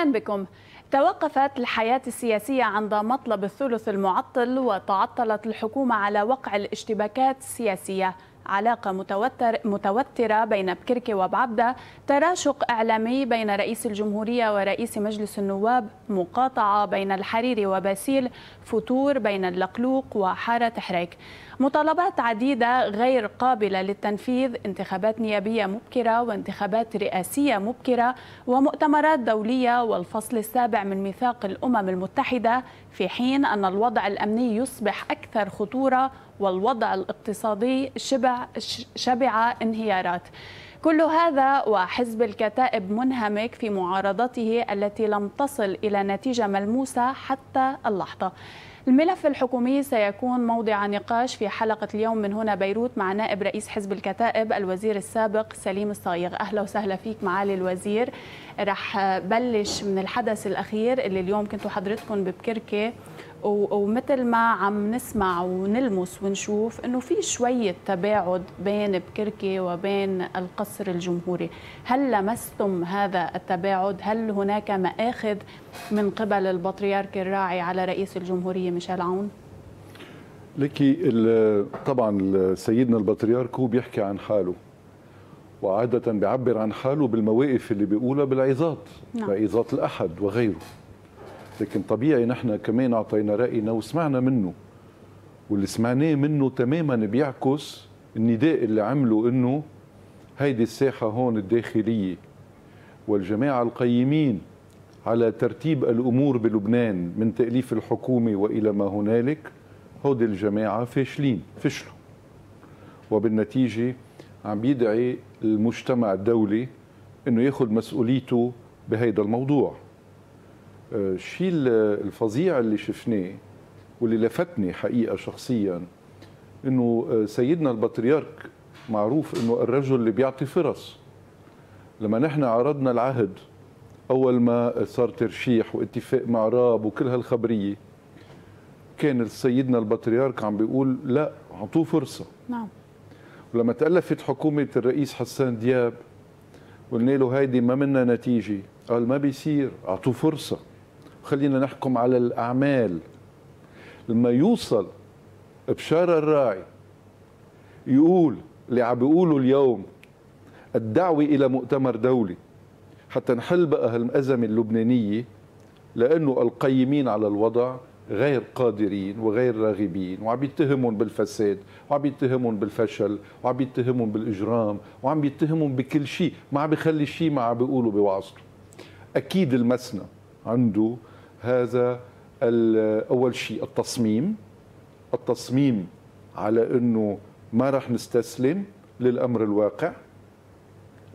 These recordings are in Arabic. أهلا بكم. توقفت الحياة السياسية عند مطلب الثلث المعطل، وتعطلت الحكومة على وقع الاشتباكات السياسية. علاقة متوترة بين بكركي وبعبدة، تراشق إعلامي بين رئيس الجمهورية ورئيس مجلس النواب، مقاطعة بين الحريري وباسيل، فتور بين اللقلوق وحارة تحريك. مطالبات عديدة غير قابلة للتنفيذ، انتخابات نيابية مبكرة وانتخابات رئاسية مبكرة ومؤتمرات دولية والفصل السابع من ميثاق الأمم المتحدة، في حين أن الوضع الأمني يصبح أكثر خطورة والوضع الاقتصادي شبع انهيارات. كل هذا وحزب الكتائب منهمك في معارضته التي لم تصل إلى نتيجة ملموسة حتى اللحظة. الملف الحكومي سيكون موضع نقاش في حلقة اليوم من هنا بيروت مع نائب رئيس حزب الكتائب الوزير السابق سليم الصايغ. أهلا وسهلا فيك معالي الوزير. رح بلش من الحدث الأخير اللي اليوم كنتوا حضرتكم ببكركي، ومثل ما عم نسمع ونلمس ونشوف أنه في شوية تباعد بين بكركي وبين القصر الجمهوري. هل لمستم هذا التباعد؟ هل هناك مآخذ من قبل البطريرك الراعي على رئيس الجمهورية ميشيل عون؟ لكي طبعا سيدنا البطريرك هو بيحكي عن حاله، وعادة بيعبر عن حاله بالمواقف اللي بيقولها بالعظات، بعظات الأحد وغيره. لكن طبيعي نحن كمان اعطينا راينا وسمعنا منه، واللي سمعناه منه تماما بيعكس النداء اللي عمله انه هيدي الساحه هون الداخليه، والجماعه القيمين على ترتيب الامور بلبنان من تاليف الحكومه والى ما هنالك، هودي الجماعه فاشلين، فشلوا، وبالنتيجه عم بيدعي المجتمع الدولي انه ياخذ مسؤوليته بهيدا الموضوع. الشيء الفظيع اللي شفناه واللي لفتني حقيقة شخصيا انه سيدنا البطريرك معروف انه الرجل اللي بيعطي فرص. لما نحن عرضنا العهد اول ما صار ترشيح واتفاق مع راب وكل هالخبرية، كان سيدنا البطريرك عم بيقول لا اعطوه فرصة. نعم. ولما تألفت حكومة الرئيس حسان دياب قلنا له هيدي ما منا نتيجة، قال ما بيصير، اعطوه فرصة، خلينا نحكم على الأعمال. لما يوصل بشارة الراعي يقول اللي عم بيقوله اليوم، الدعوة إلى مؤتمر دولي حتى نحل بقى هالأزمة اللبنانية، لأنه القيمين على الوضع غير قادرين وغير راغبين، وعم يتهمون بالفساد وعم يتهمون بالفشل وعم يتهمون بالإجرام وعم يتهمون بكل شيء، ما عم بيخلي شيء ما عم بيقولوا بوعظته. أكيد المسنى عنده هذا أول شيء التصميم على أنه ما رح نستسلم للأمر الواقع،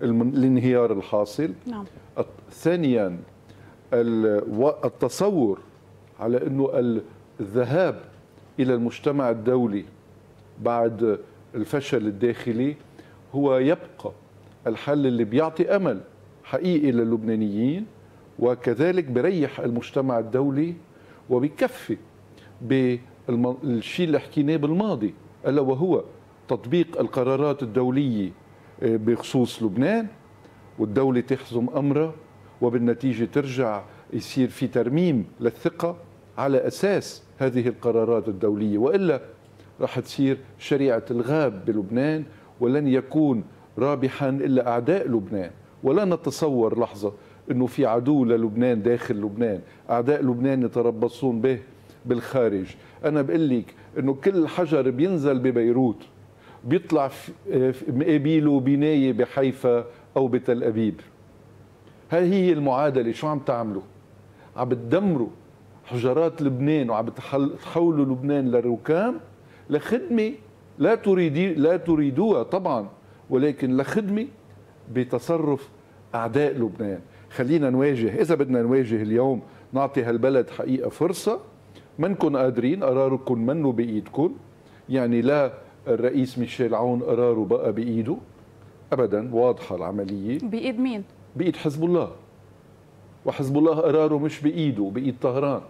الانهيار الحاصل. نعم. ثانيا التصور على أنه الذهاب إلى المجتمع الدولي بعد الفشل الداخلي هو يبقى الحل اللي بيعطي أمل حقيقي للبنانيين، وكذلك بريح المجتمع الدولي وبكفي بالشيء اللي حكيناه بالماضي، ألا وهو تطبيق القرارات الدولية بخصوص لبنان، والدولة تحزم أمرها، وبالنتيجة ترجع يصير في ترميم للثقة على أساس هذه القرارات الدولية، وإلا راح تصير شريعة الغاب بلبنان، ولن يكون رابحا إلا أعداء لبنان. ولا نتصور لحظة أنه في عدو للبنان داخل لبنان، أعداء لبنان يتربصون به بالخارج. أنا بقول لك أنه كل حجر بينزل ببيروت بيطلع مقابله بناية بحيفا أو بتل أبيب. هي المعادلة، شو عم تعملوا؟ عم بتدمروا حجرات لبنان وعم بتحولوا لبنان لركام لخدمة لا تريدوها طبعا، ولكن لخدمة بتصرف أعداء لبنان. خلينا نواجه، إذا بدنا نواجه اليوم نعطي هالبلد حقيقة فرصة. منكن قادرين، قراركم منه بإيدكن، يعني لا الرئيس ميشيل عون قراره بقى بإيده أبدا، واضحة العملية. بإيد مين؟ بإيد حزب الله، وحزب الله قراره مش بإيده، بإيد طهران.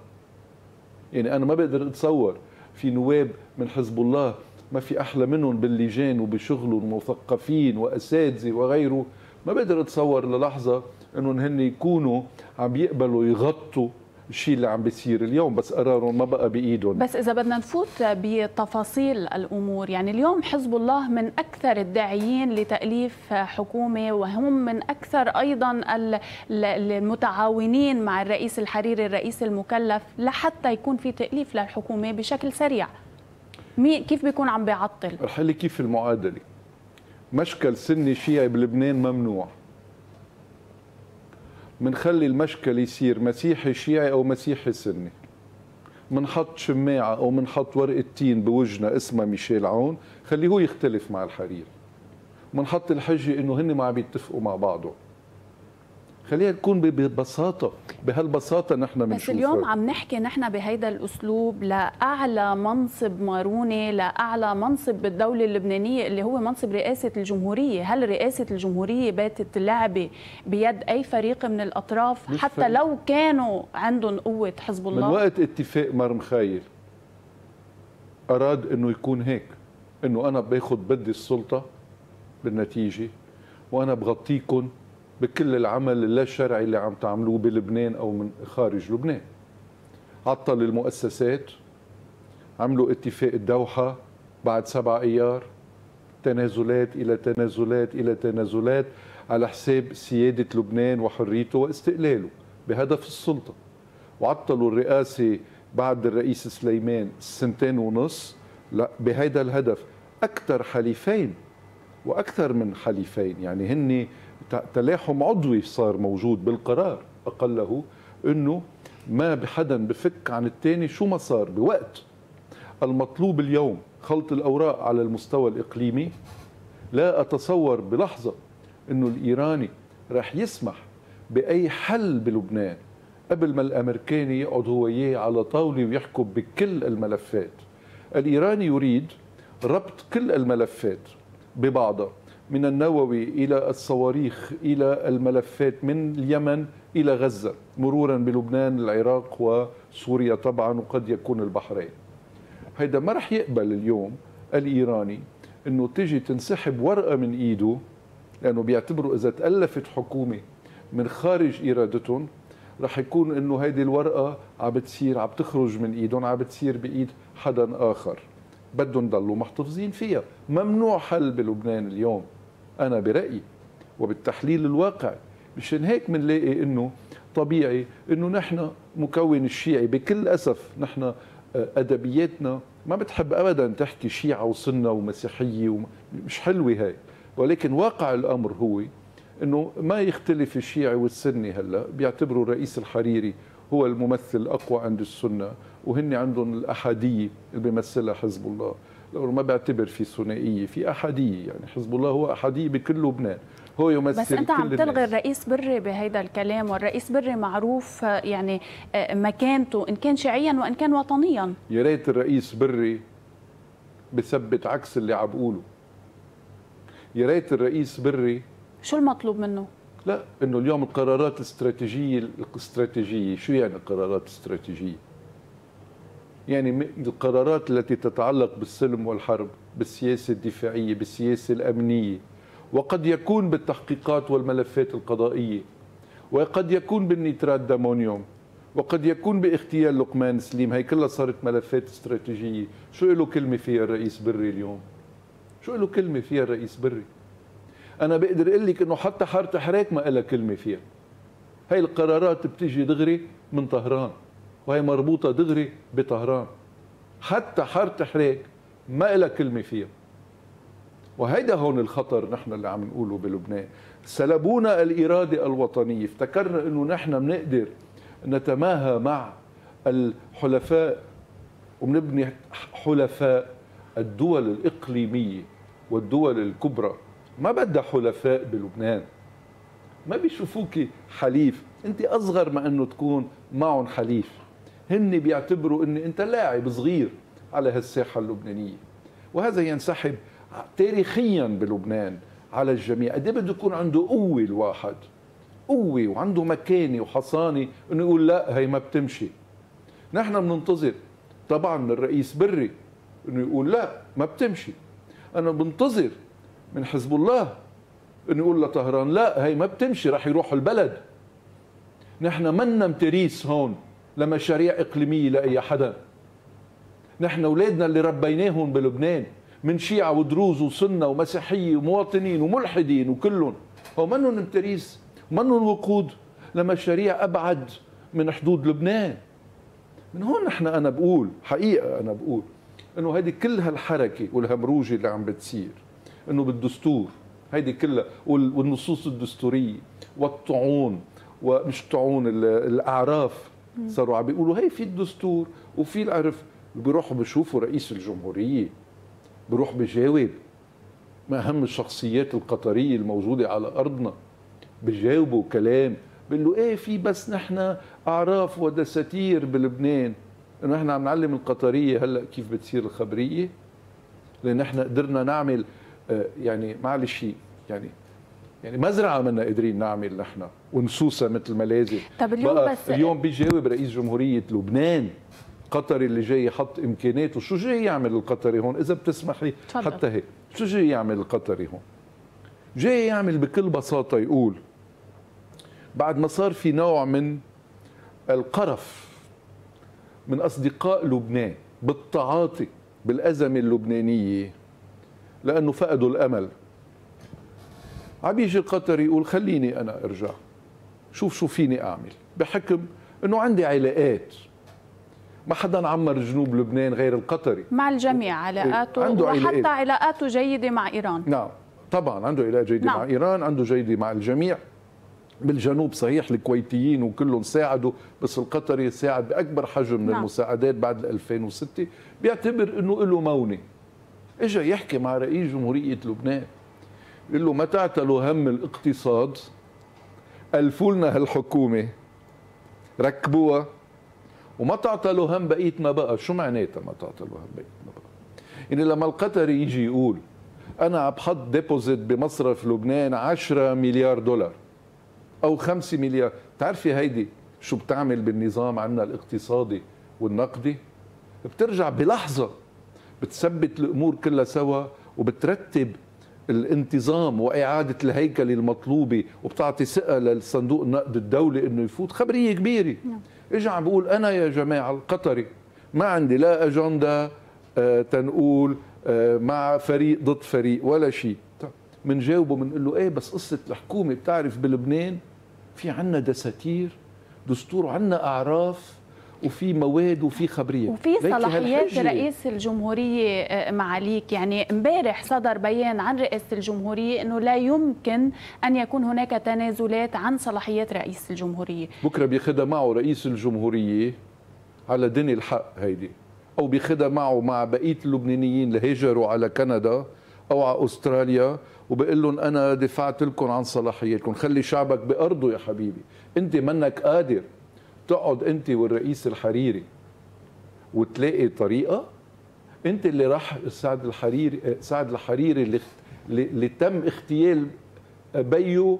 يعني أنا ما بقدر أتصور في نواب من حزب الله ما في أحلى منهم باللجان وبشغلهم ومثقفين وأساتذة وغيره، ما بقدر اتصور للحظه انهم هن يكونوا عم يقبلوا يغطوا الشيء اللي عم بيصير اليوم، بس قرارهم ما بقى بايدهم. بس اذا بدنا نفوت بتفاصيل الامور، يعني اليوم حزب الله من اكثر الداعيين لتاليف حكومه، وهم من اكثر ايضا المتعاونين مع الرئيس الحريري الرئيس المكلف لحتى يكون في تاليف للحكومه بشكل سريع. مين كيف بيكون عم بيعطل؟ رح لي كيف المعادله. مشكل سني شيعي بلبنان ممنوع. منخلي المشكل يصير مسيحي شيعي أو مسيحي سني. منحط شماعة أو منحط ورقة تين بوجنا اسمها ميشيل عون، خليه هو يختلف مع الحريري. منحط الحجة إنه هن ما عم يتفقوا مع بعضهم. خليها تكون ببساطة، بهالبساطة نحن بنشوفها. بس اليوم عم نحكي نحن بهيدا الأسلوب لأعلى منصب ماروني، لأعلى منصب بالدولة اللبنانية اللي هو منصب رئاسة الجمهورية. هل رئاسة الجمهورية باتت لعبة بيد أي فريق من الأطراف حتى فريق. لو كانوا عندهم قوة حزب الله؟ من وقت اتفاق مار مخيل أراد أنه يكون هيك، أنه أنا باخد بدي السلطة بالنتيجة وأنا بغطيكم بكل العمل اللا شرعي اللي عم تعملوه بلبنان أو من خارج لبنان. عطل المؤسسات، عملوا اتفاق الدوحة بعد 7 أيار، تنازلات إلى تنازلات إلى تنازلات على حساب سيادة لبنان وحريته واستقلاله بهدف السلطة. وعطلوا الرئاسة بعد الرئيس سليمان 2.5 سنين لا بهذا الهدف. أكثر حليفين وأكثر من حليفين، يعني هن تلاحم عضوي صار موجود بالقرار أقله، أنه ما بحدا بفك عن الثاني شو ما صار بوقت. المطلوب اليوم خلط الأوراق على المستوى الإقليمي. لا أتصور بلحظة أنه الإيراني رح يسمح بأي حل بلبنان قبل ما الأمريكاني يقعد هو إياه على طاولة ويحكوا بكل الملفات. الإيراني يريد ربط كل الملفات ببعضها، من النووي إلى الصواريخ إلى الملفات من اليمن إلى غزة، مرورا بلبنان العراق وسوريا طبعا وقد يكون البحرين. هيدا ما رح يقبل اليوم الإيراني أنه تجي تنسحب ورقة من إيده، لأنه بيعتبروا إذا تألفت حكومة من خارج إرادتهم رح يكون أنه هيدي الورقة عم تخرج من إيدهم، عم بتصير بإيد حدا آخر، بدهم ضلوا محتفظين فيها. ممنوع حل بلبنان اليوم أنا برأيي وبالتحليل الواقعي. مشان هيك منلاقي إنه طبيعي إنه نحن مكون الشيعي بكل أسف نحن أدبياتنا ما بتحب أبدا تحكي شيعة وسنة ومسيحية مش حلوة هاي، ولكن واقع الأمر هو إنه ما يختلف الشيعي والسني. هلا بيعتبروا الرئيس الحريري هو الممثل الأقوى عند السنة، وهن عندهم الأحادية اللي بيمثلها حزب الله، لأنه ما بعتبر في ثنائية، في أحادية. يعني حزب الله هو أحادية بكل لبنان، هو يمثل بس أنت عم تلغي الرئيس بري بهذا الكلام، والرئيس بري معروف يعني مكانته إن كان شيعيا وإن كان وطنيا. يا ريت الرئيس بري بثبت عكس اللي عم بقوله. يا ريت الرئيس بري شو المطلوب منه؟ لا، إنه اليوم القرارات الاستراتيجية، شو يعني قرارات استراتيجية؟ يعني القرارات التي تتعلق بالسلم والحرب، بالسياسة الدفاعية، بالسياسة الأمنية، وقد يكون بالتحقيقات والملفات القضائية، وقد يكون بالنيترات دامونيوم، وقد يكون باغتيال لقمان سليم. هي كلها صارت ملفات استراتيجية. شو له كلمة فيها الرئيس بري اليوم؟ شو له كلمة فيها الرئيس بري؟ أنا بقدر أقول لك إنه حتى حارة حراك ما لها كلمة فيها. هي القرارات بتيجي دغري من طهران، وهي مربوطة دغري بطهران. حتى حارة حراك ما لها كلمة فيها. وهيدا هون الخطر نحن اللي عم نقوله بلبنان. سلبونا الإرادة الوطنية، افتكرنا إنه نحن بنقدر نتماهى مع الحلفاء وبنبني حلفاء. الدول الإقليمية والدول الكبرى ما بدها حلفاء بلبنان، ما بيشوفوكي حليف. انت اصغر ما انه تكون معهم حليف، هن بيعتبروا ان انت لاعب صغير على هالساحه اللبنانيه. وهذا ينسحب تاريخيا بلبنان على الجميع. قد ايه بده يكون عنده قوه الواحد، قوه وعنده مكانه وحصانه انه يقول لا هي ما بتمشي. نحن بننتظر طبعا من الرئيس بري انه يقول لا ما بتمشي. انا بنتظر من حزب الله نقول لطهران لا هي ما بتمشي، رح يروحوا البلد. نحن منا متريس هون لمشاريع اقليميه لاي حدا. نحن اولادنا اللي ربيناهم بلبنان من شيعة ودروز وسنه ومسيحيه ومواطنين وملحدين وكلهم، هو منهم متريس، منهم وقود لمشاريع ابعد من حدود لبنان. من هون نحن انا بقول حقيقه، انا بقول انه هيدي كل هالحركه والهمروجه اللي عم بتصير انه بالدستور، هيدي كلها والنصوص الدستوريه والطعون، ومش طعون الاعراف، صاروا عم بيقولوا هي في الدستور وفي العرف. بيروحوا بيشوفوا رئيس الجمهوريه بيروح بجاوب، ما اهم الشخصيات القطريه الموجوده على ارضنا، بجاوبوا كلام بقول له ايه في بس نحن اعراف ودساتير بلبنان، انه نحن عم نعلم القطريه هلا كيف بتصير الخبريه، لان نحن قدرنا نعمل يعني معلش يعني مزرعه منا قادرين نعمل نحن ونصوصها مثل ما لازم. طب اليوم بس اليوم بيجاوب رئيس جمهوريه لبنان قطري اللي جاي يحط امكاناته، شو جاي يعمل القطري هون اذا بتسمح لي حتى هيك، شو جاي يعمل القطري هون؟ جاي يعمل بكل بساطه يقول بعد ما صار في نوع من القرف من اصدقاء لبنان بالتعاطي بالازمه اللبنانيه لانه فقدوا الامل، عم يجي القطري يقول خليني انا ارجع شوف شو فيني اعمل، بحكم انه عندي علاقات، ما حدا عمر جنوب لبنان غير القطري، مع الجميع علاقاته وحتى علاقاته جيده مع ايران. نعم طبعا عنده علاقه جيده مع ايران، عنده جيده مع الجميع بالجنوب. صحيح الكويتيين وكلهم ساعدوا، بس القطري ساعد باكبر حجم من المساعدات بعد 2006، بيعتبر انه له مونه. اجا يحكي مع رئيس جمهوريه لبنان بيقول له ما تعتلوا هم الاقتصاد، الفوا لنا هالحكومه ركبوها، وما تعتلوا هم بقيه ما بقى. شو معناتها ما تعتلوا هم بقيه ما بقى؟ يعني لما القطري يجي يقول انا عم بحط ديبوزيت بمصرف لبنان 10 مليار دولار أو 5 مليار، بتعرفي هيدي شو بتعمل بالنظام عنا الاقتصادي والنقدي؟ بترجع بلحظة بتثبت الأمور كلها سوا، وبترتب الانتظام وإعادة الهيكل المطلوبة، وبتعطي ثقة للصندوق النقد الدولي إنه يفوت. خبرية كبيرة. إجا عم بقول أنا يا جماعة القطري ما عندي لا أجندة تنقول مع فريق ضد فريق ولا شيء. منجاوبه منقول له ايه بس قصه الحكومه، بتعرف بلبنان في عنا دساتير دستور وعنا اعراف وفي مواد وفي خبريه وفي صلاحيات رئيس الجمهوريه. معاليك يعني امبارح صدر بيان عن رئاسه الجمهوريه انه لا يمكن ان يكون هناك تنازلات عن صلاحيات رئيس الجمهوريه. بكره بياخذها معه رئيس الجمهوريه على دني الحق هيدي، او بياخذها معه مع بقيه اللبنانيين اللي هاجروا على كندا او على استراليا، وبقول لهم انا دفعت لكم عن صلاحياتكم، خلي شعبك بارضه يا حبيبي، انت منك قادر تقعد انت والرئيس الحريري وتلاقي طريقه. انت اللي راح سعد الحريري اللي تم اغتيال بيو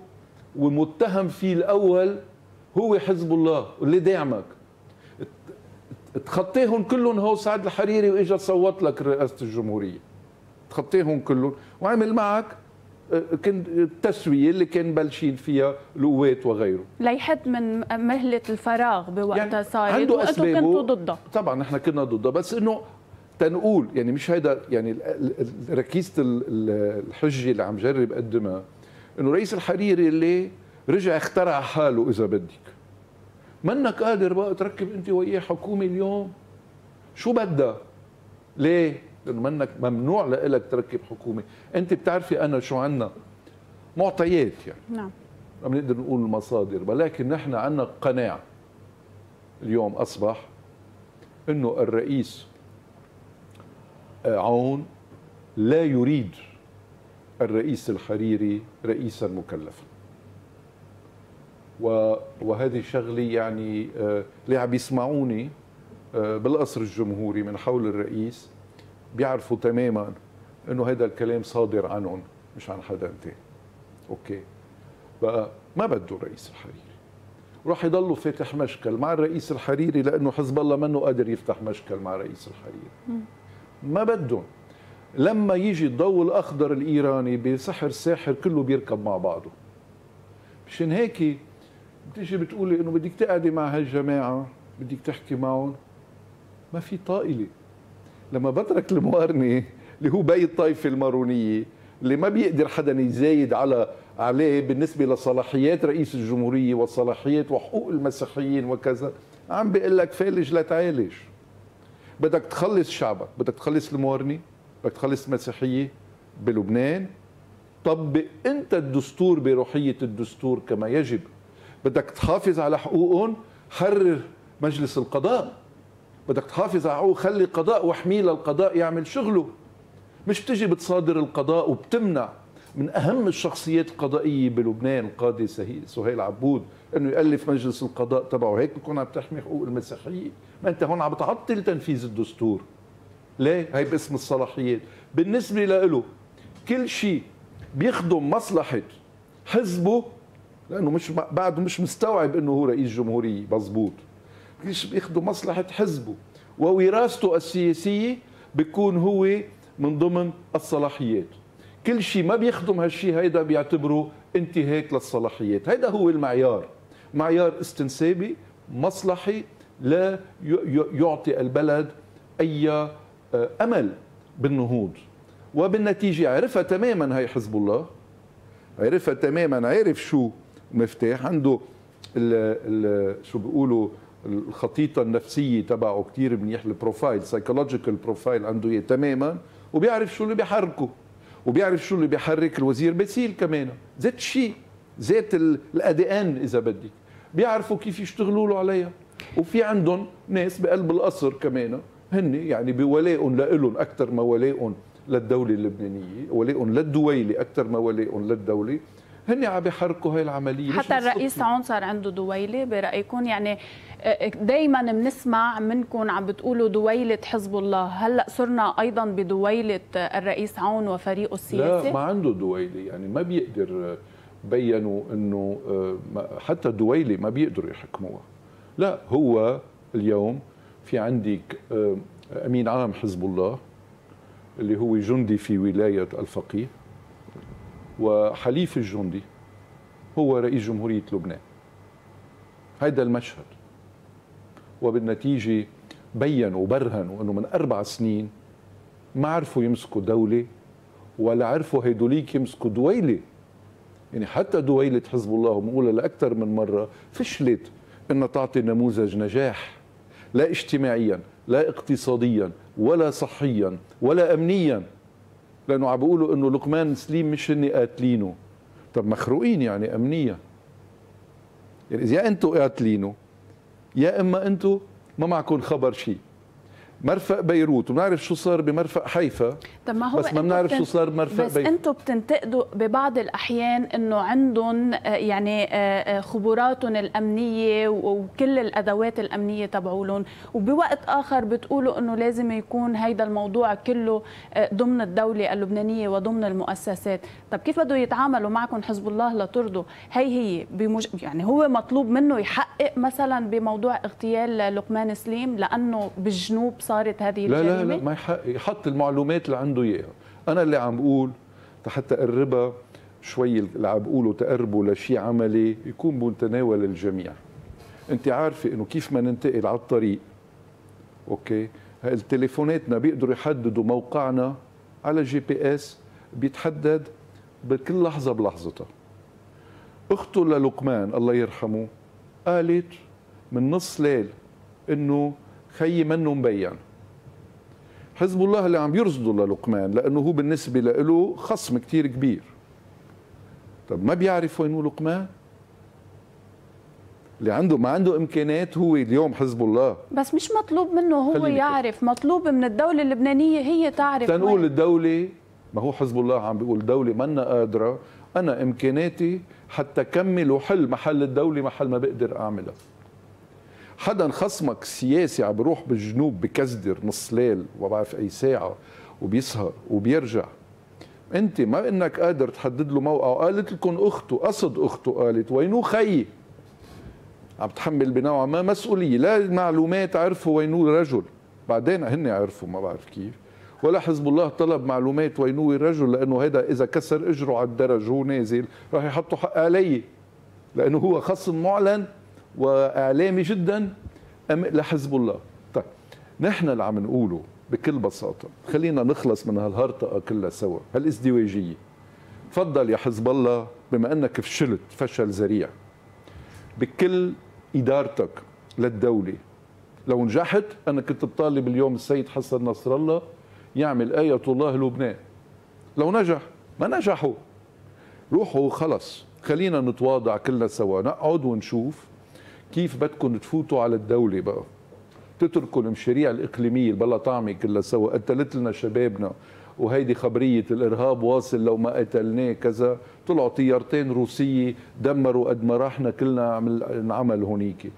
ومتهم فيه الاول هو حزب الله اللي داعمك، تخطيهم كلهم هو سعد الحريري، واجا صوت لك رئاسه الجمهوريه، تخطيهم كلهم وعمل معك التسويه اللي كان بلشين فيها القوات وغيره ليحد من مهله الفراغ بوقتها. يعني صارت وانتم كنتوا ضده. طبعا نحن كنا ضده، بس انه تنقول يعني مش هيدا يعني ركيزه الحجه اللي عم جرب اقدمها، انه رئيس الحريري اللي رجع اخترع حاله اذا بدك، منك قادر بقى تركب انت وياه حكومه اليوم شو بدها. ليه؟ لأنه منك ممنوع لإلك تركب حكومة. أنت بتعرفي أنا شو عنا معطيات، يعني نعم ما بنقدر نقول المصادر، ولكن نحن عنا قناعة اليوم أصبح أنه الرئيس عون لا يريد الرئيس الحريري رئيسا مكلفا، وهذه شغلي يعني اللي عم يسمعوني بالقصر الجمهوري من حول الرئيس بيعرفوا تماما انه هذا الكلام صادر عنهم مش عن حدا تاني. اوكي بقى ما بده الرئيس الحريري، وراح يضلوا فاتح مشكل مع الرئيس الحريري لانه حزب الله منه قادر يفتح مشكل مع الرئيس الحريري. ما بدهم لما يجي الضوء الأخضر الإيراني بسحر الساحر كله بيركب مع بعضه. مشان هيك بتيجي بتقولي إنه بدك تقعدي مع هالجماعة، بدك تحكي معهم، ما في طائلة. لما بترك الموارنة اللي هو باقي الطائفة المارونية اللي ما بيقدر حدا يزايد عليه بالنسبة لصلاحيات رئيس الجمهورية وصلاحيات وحقوق المسيحيين وكذا، عم بيقول لك فالج لا تعالج. بدك تخلص شعبك، بدك تخلص الموارنة، بدك تخلص المسيحية بلبنان، طبق أنت الدستور بروحية الدستور كما يجب. بدك تحافظ على حقوقهم، حرر مجلس القضاء. بدك تحافظ على حقوق، خلي قضاء واحميه للقضاء يعمل شغله. مش بتجي بتصادر القضاء وبتمنع من أهم الشخصيات القضائية بلبنان القاضي سهيل عبود أنه يألف مجلس القضاء تبعه، هيك بكون عم تحمي حقوق المسيحيين. ما أنت هون عم بتعطل تنفيذ الدستور. ليه؟ هي باسم الصلاحيات. بالنسبة له كل شيء بيخدم مصلحة حزبه، لأنه مش بعده مش مستوعب أنه هو رئيس جمهورية مظبوط، كل شيء بيخدم مصلحة حزبه ووراثته السياسية بيكون هو من ضمن الصلاحيات. كل شيء ما بيخدم هالشيء هيدا بيعتبره انتهاك للصلاحيات. هيدا هو المعيار، معيار استنسابي مصلحي لا يعطي البلد أي أمل بالنهوض. وبالنتيجة عرفها تماما هي حزب الله، عرفها تماما، عرف شو المفتاح عنده، شو بيقولوا الخطيطة النفسية تبعه كتير منيح، البروفايل سايكولوجيكال بروفايل عنده إياه تماما، وبيعرف شو اللي بيحركه وبيعرف شو اللي بيحرك الوزير باسيل كمان، ذات شيء، ذات الأديان إذا بدك، بيعرفوا كيف يشتغلوا له عليها. وفي عندهم ناس بقلب القصر كمان هن يعني بولائهم لهم أكثر ما ولائهم للدولة اللبنانية، ولائهم للدويلة أكثر ما ولائهم للدولة، هن عم بيحركوا هاي العملية. حتى الرئيس عون صار عنده دويلة برأيكم؟ يعني دايما بنسمع منكم عم بتقولوا دويلة حزب الله، هلأ صرنا أيضا بدويلة الرئيس عون وفريقه السياسي؟ لا، ما عنده دويلة، يعني ما بيقدر، بيّنوا أنه حتى دويلة ما بيقدروا يحكموها. لا، هو اليوم في عندك أمين عام حزب الله اللي هو جندي في ولاية الفقيه، وحليف الجندي هو رئيس جمهورية لبنان. هيدا المشهد. وبالنتيجة بيّنوا وبرهنوا أنه من 4 سنين ما عرفوا يمسكوا دولة ولا عرفوا هيدوليك يمسكوا دويلة. يعني حتى دويلة حزب الله، وبنقولها لأكثر من مرة، فشلت أنها تعطي نموذج نجاح، لا اجتماعيا لا اقتصاديا ولا صحيا ولا أمنيا، لأنه عم بيقولوا إنه لقمان سليم مش هن قاتلينه. طب مخروقين يعني أمنية، يعني إذا يا أنتوا قاتلينه يا إما أنتوا ما معكم خبر شيء. مرفق بيروت وبنعرف شو صار بمرفق حيفا، بس ما بنعرف شو صار بمرفق بيروت. بس انتم بتنتقدوا ببعض الاحيان انه عندهم يعني خبراتهم الامنيه وكل الادوات الامنيه تبعولهم، وبوقت اخر بتقولوا انه لازم يكون هيدا الموضوع كله ضمن الدوله اللبنانيه وضمن المؤسسات. طب كيف بده يتعاملوا معكم حزب الله لترضوا؟ هي يعني هو مطلوب منه يحقق مثلا بموضوع اغتيال لقمان سليم لانه بالجنوب صارت هذه الجريمة؟ لا لا لا، ما يحط المعلومات اللي عنده اياها. انا اللي عم بقول حتى قربها شوي، اللي عم بقوله تقربه لشيء عملي يكون بمتناول الجميع. انت عارفه انه كيف ما ننتقل على الطريق، اوكي، تليفوناتنا بيقدروا يحددوا موقعنا على جي بي اس، بيتحدد بكل لحظه بلحظتها. اخته للقمان الله يرحمه قالت من نص ليل انه خيي منه مبين. حزب الله اللي عم يرصدوا للقمان لانه هو بالنسبه له خصم كثير كبير. طب ما بيعرف وين هو لقمان؟ اللي عنده ما عنده امكانات هو اليوم حزب الله. بس مش مطلوب منه هو يعرف، مطلوب من الدوله اللبنانيه هي تعرف. تنقول الدوله، ما هو حزب الله عم بيقول دوله منا قادره، انا امكاناتي حتى كمل وحل محل الدوله محل ما بقدر اعملها. حدا خصمك السياسي عم بيروح بالجنوب بكزدر نص ليل وما بعرف اي ساعه وبيسهر وبيرجع، انت ما انك قادر تحدد له موقعه. قالت لكم اخته، قصد اخته، قالت وينو خيي، عم تحمل بنوع ما مسؤوليه. لا المعلومات عرفوا وينو الرجل، بعدين هن عرفوا ما بعرف كيف، ولا حزب الله طلب معلومات وينوي الرجل، لأنه هذا إذا كسر إجره على الدرج وهو نازل راح يحطوا حق علي، لأنه هو خصم معلن وإعلامي جدا لحزب الله. طيب نحن اللي عم نقوله بكل بساطة، خلينا نخلص من هالهرطقة كلها سوا، هالازدواجية. تفضل يا حزب الله، بما أنك فشلت فشل ذريع بكل إدارتك للدولة، لو نجحت أنا كنت بطالب اليوم السيد حسن نصر الله يعمل آية الله لبنان. لو نجح، ما نجحوا روحوا خلص، خلينا نتواضع كلنا سوا، نقعد ونشوف كيف بدكم تفوتوا على الدولة بقى، تتركوا المشاريع الإقليمية البلا طعمة كلها سوا، قتلت لنا شبابنا وهيدي خبرية الإرهاب واصل لو ما قتلناه كذا، طلعوا طيارتين روسية دمروا قد ما راحنا كلنا نعمل هونيك.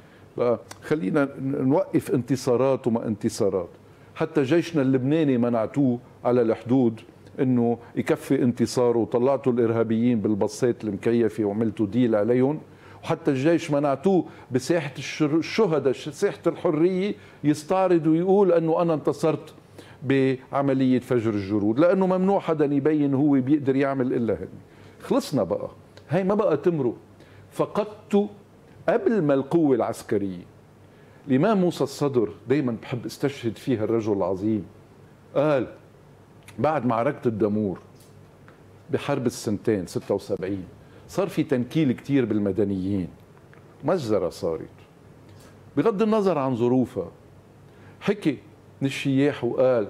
خلينا نوقف انتصارات وما انتصارات، حتى جيشنا اللبناني منعتوه على الحدود انه يكفي انتصاره، وطلعتوا الارهابيين بالبصات المكيفه وعملتوا ديل عليهم، وحتى الجيش منعتوه بساحه الشهداء ساحه الحريه يستعرض ويقول انه انا انتصرت بعمليه فجر الجرود، لانه ممنوع حدا يبين هو بيقدر يعمل الا هن. خلصنا بقى، هي ما بقى تمروا، فقدتوا قبل ما القوة العسكرية. الإمام موسى الصدر دايما بحب استشهد فيها الرجل العظيم، قال بعد معركة الدمور بحرب السنتين 76 صار في تنكيل كتير بالمدنيين، مجزرة صارت بغض النظر عن ظروفها. حكي الشياح وقال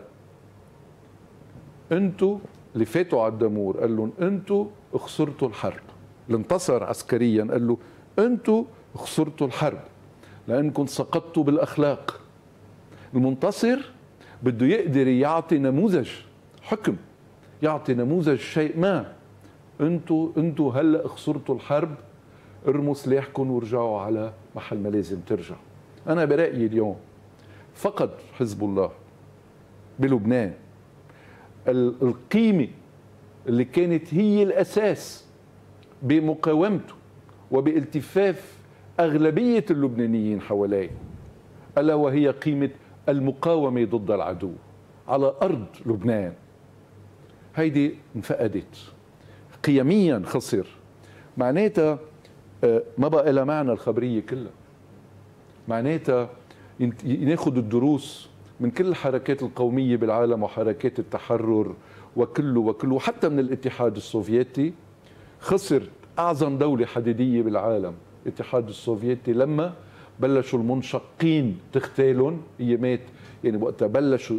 انتوا اللي فاتوا على الدمور، قال لهم انتوا خسرتوا الحرب، اللي انتصر عسكريا قال له انتوا خسرتوا الحرب لأنكم سقطتوا بالأخلاق. المنتصر بده يقدر يعطي نموذج حكم، يعطي نموذج شيء ما. انتوا هلأ خسرتوا الحرب، ارموا سلاحكم وارجعوا على محل ما لازم ترجع. أنا برأيي اليوم فقد حزب الله بلبنان القيمة اللي كانت هي الأساس بمقاومته وبالتفاف أغلبية اللبنانيين حواليه، ألا وهي قيمة المقاومة ضد العدو على أرض لبنان. هيدي انفقدت قيميا، خسر معناتها ما بقى لها معنى الخبرية كلها، معناتها ناخذ الدروس من كل الحركات القومية بالعالم وحركات التحرر وكله حتى من الاتحاد السوفيتي. خسر أعظم دولة حديدية بالعالم الاتحاد السوفيتي لما بلشوا المنشقين تغتالهم، هي مات يعني وقتها بلشوا،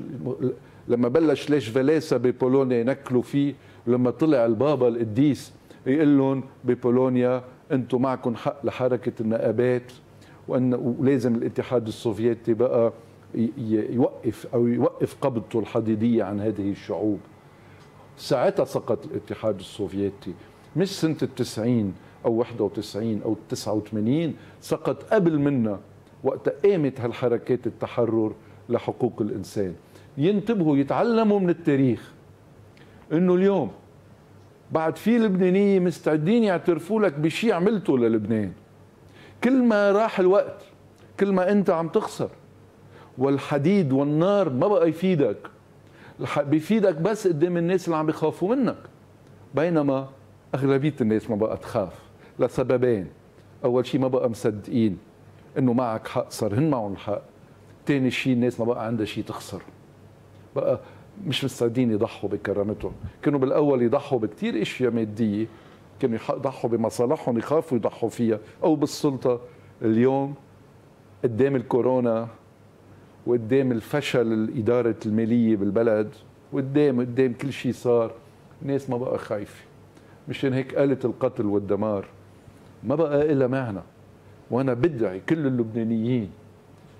لما بلش ليش فاليسا ببولونيا ينكلوا فيه، لما طلع البابا القديس يقول لهم ببولونيا انتم معكم حق لحركة النقابات، ولازم الاتحاد السوفيتي بقى يوقف قبضته الحديدية عن هذه الشعوب. ساعتها سقط الاتحاد السوفيتي، مش سنة 90 أو 91 أو 89، سقط قبل منا وقت قامت هالحركات التحرر لحقوق الإنسان. ينتبهوا يتعلموا من التاريخ، إنه اليوم بعد في لبنانية مستعدين يعترفوا لك بشي عملته للبنان. كل ما راح الوقت كل ما أنت عم تخسر، والحديد والنار ما بقى يفيدك، بيفيدك بس قدام الناس اللي عم بيخافوا منك، بينما أغلبية الناس ما بقى تخاف لسببين. أول شيء ما بقى مصدقين إنه معك حق، صار هن معهم حق. تاني شيء الناس ما بقى عندها شيء تخسر، بقى مش مستعدين يضحوا بكرامتهم. كانوا بالأول يضحوا بكتير أشياء مادية، كانوا يضحوا بمصالحهم يخافوا يضحوا فيها أو بالسلطة. اليوم قدام الكورونا وقدام الفشل الإدارة المالية بالبلد وقدام كل شيء صار، الناس ما بقى خايفة، مشان هيك آلة القتل والدمار ما بقى إلا معنى. وأنا بدعي كل اللبنانيين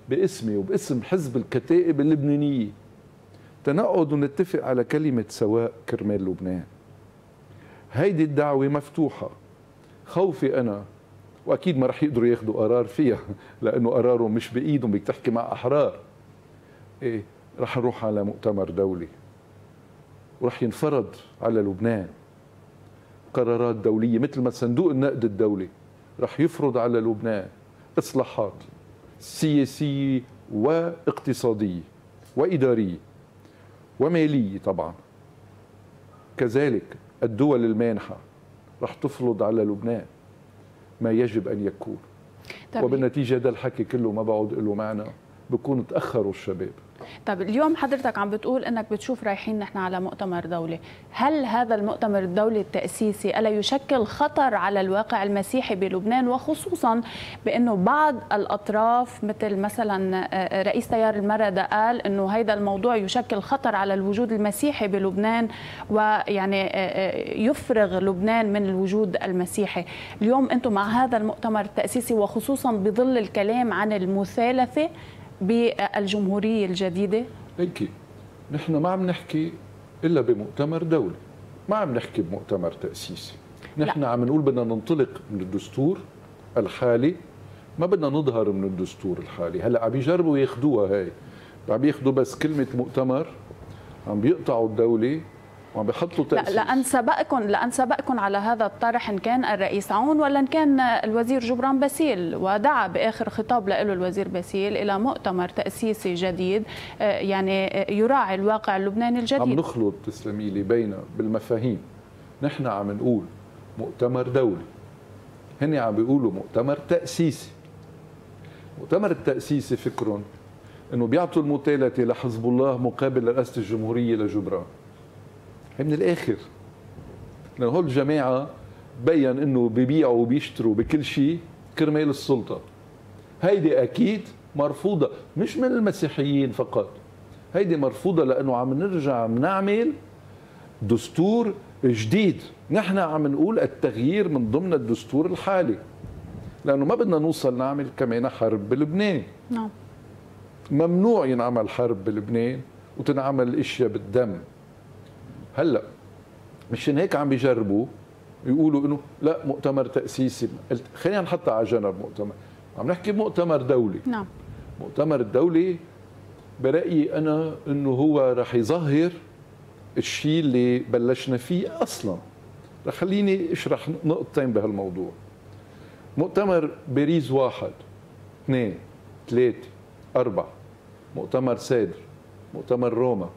باسمي وباسم حزب الكتائب اللبنانية تنقعد ونتفق على كلمة سواء كرمال لبنان. هيدي الدعوة مفتوحة، خوفي أنا وأكيد ما رح يقدروا ياخدوا قرار فيها لأنه قرارهم مش بإيدهم، بدك تحكي مع أحرار. إيه رح نروح على مؤتمر دولي ورح ينفرض على لبنان قرارات دولية، مثل ما صندوق النقد الدولي رح يفرض على لبنان إصلاحات سياسية واقتصادية وإدارية. ومالية طبعا. كذلك الدول المانحة رح تفرض على لبنان ما يجب أن يكون. طيب. وبالنتيجة ده الحكي كله ما بعد له معنى، بكون تأخروا الشباب. طيب اليوم حضرتك عم بتقول أنك بتشوف رايحين نحن على مؤتمر دولي، هل هذا المؤتمر الدولي التأسيسي ألا يشكل خطر على الواقع المسيحي بلبنان، وخصوصا بأنه بعض الأطراف مثلا رئيس تيار المرأة قال أنه هذا الموضوع يشكل خطر على الوجود المسيحي بلبنان، ويعني يفرغ لبنان من الوجود المسيحي. اليوم أنتم مع هذا المؤتمر التأسيسي، وخصوصا بظل الكلام عن المثالثة بالجمهورية الجديدة؟ لكي نحن ما عم نحكي إلا بمؤتمر دولي، ما عم نحكي بمؤتمر تأسيسي. نحن لا. عم نقول بدنا ننطلق من الدستور الحالي، ما بدنا نظهر من الدستور الحالي. هلأ عم يجربوا ياخدوها هاي، عم ياخدوا بس كلمة مؤتمر، عم بيقطعوا الدولة وعم بيحطوا تأسيس. لأن سبقكم على هذا الطرح، إن كان الرئيس عون ولا إن كان الوزير جبران باسيل، ودعا بآخر خطاب له الوزير باسيل إلى مؤتمر تأسيسي جديد يعني يراعي الواقع اللبناني الجديد. عم نخلط تسلمي لي بين بالمفاهيم. نحن عم نقول مؤتمر دولي، هن عم بيقولوا مؤتمر تأسيسي. مؤتمر التأسيسي فكرهم إنه بيعطوا المثالثة لحزب الله مقابل رئاسة الجمهورية لجبران. من الاخر لأن هول الجماعه بين انه ببيعوا وبيشتروا بكل شيء كرمال السلطه. هيدي اكيد مرفوضه، مش من المسيحيين فقط، هيدي مرفوضه لانه عم نرجع عم نعمل دستور جديد. نحن عم نقول التغيير من ضمن الدستور الحالي، لانه ما بدنا نوصل نعمل كمان حرب بلبنان. نعم، ممنوع ينعمل حرب بلبنان وتنعمل الاشياء بالدم. هلا مشان هيك عم بيجربوا يقولوا انه لا مؤتمر تاسيسي، خلينا نحطها على جنب مؤتمر، عم نحكي بمؤتمر دولي. نعم، مؤتمر الدولي برايي انا انه هو رح يظهر الشيء اللي بلشنا فيه اصلا. رح خليني اشرح نقطتين بهالموضوع. مؤتمر باريس 1، 2، 3، 4، مؤتمر سادر، مؤتمر روما،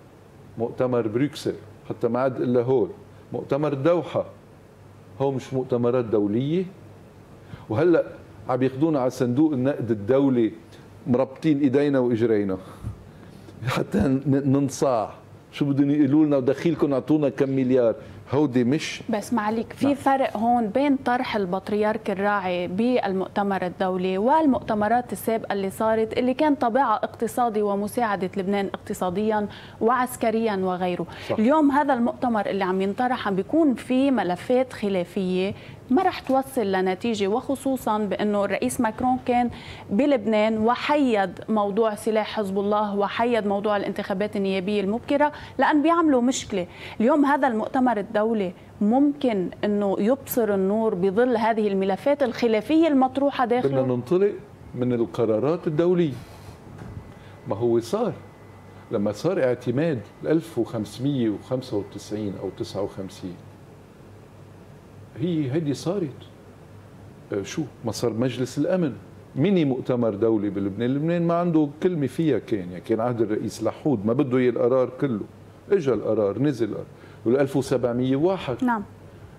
مؤتمر بروكسل، حتى ما عاد الا هول، مؤتمر دوحه. هو مش مؤتمرات دوليه؟ وهلا عم ياخذونا على صندوق النقد الدولي مربطين ايدينا واجرينا حتى ننصاع. شو بدهم يقولوا لنا؟ ودخيلكم اعطونا كم مليار. هودي مش بس معليك في فرق هون بين طرح البطريرك الراعي بالمؤتمر الدولي والمؤتمرات السابقه اللي صارت، اللي كان طابعها اقتصادي ومساعده لبنان اقتصاديا وعسكريا وغيره. صح. اليوم هذا المؤتمر اللي عم ينطرح عم بيكون فيه ملفات خلافيه ما رح توصل لنتيجه، وخصوصا بانه الرئيس ماكرون كان بلبنان وحيد موضوع سلاح حزب الله وحيد موضوع الانتخابات النيابيه المبكره لان بيعملوا مشكله. اليوم هذا المؤتمر الدولي ممكن انه يبصر النور بظل هذه الملفات الخلافيه المطروحه داخله. بدنا ننطلق من القرارات الدوليه. ما هو صار لما صار اعتماد 1595 او 59، هيدي صارت شو ما صار مجلس الامن ميني مؤتمر دولي بلبنان. لبنان ما عنده كلمه فيها. كان عهد الرئيس لحود ما بده القرار كله، اجى القرار نزل القرار. وال1701 نعم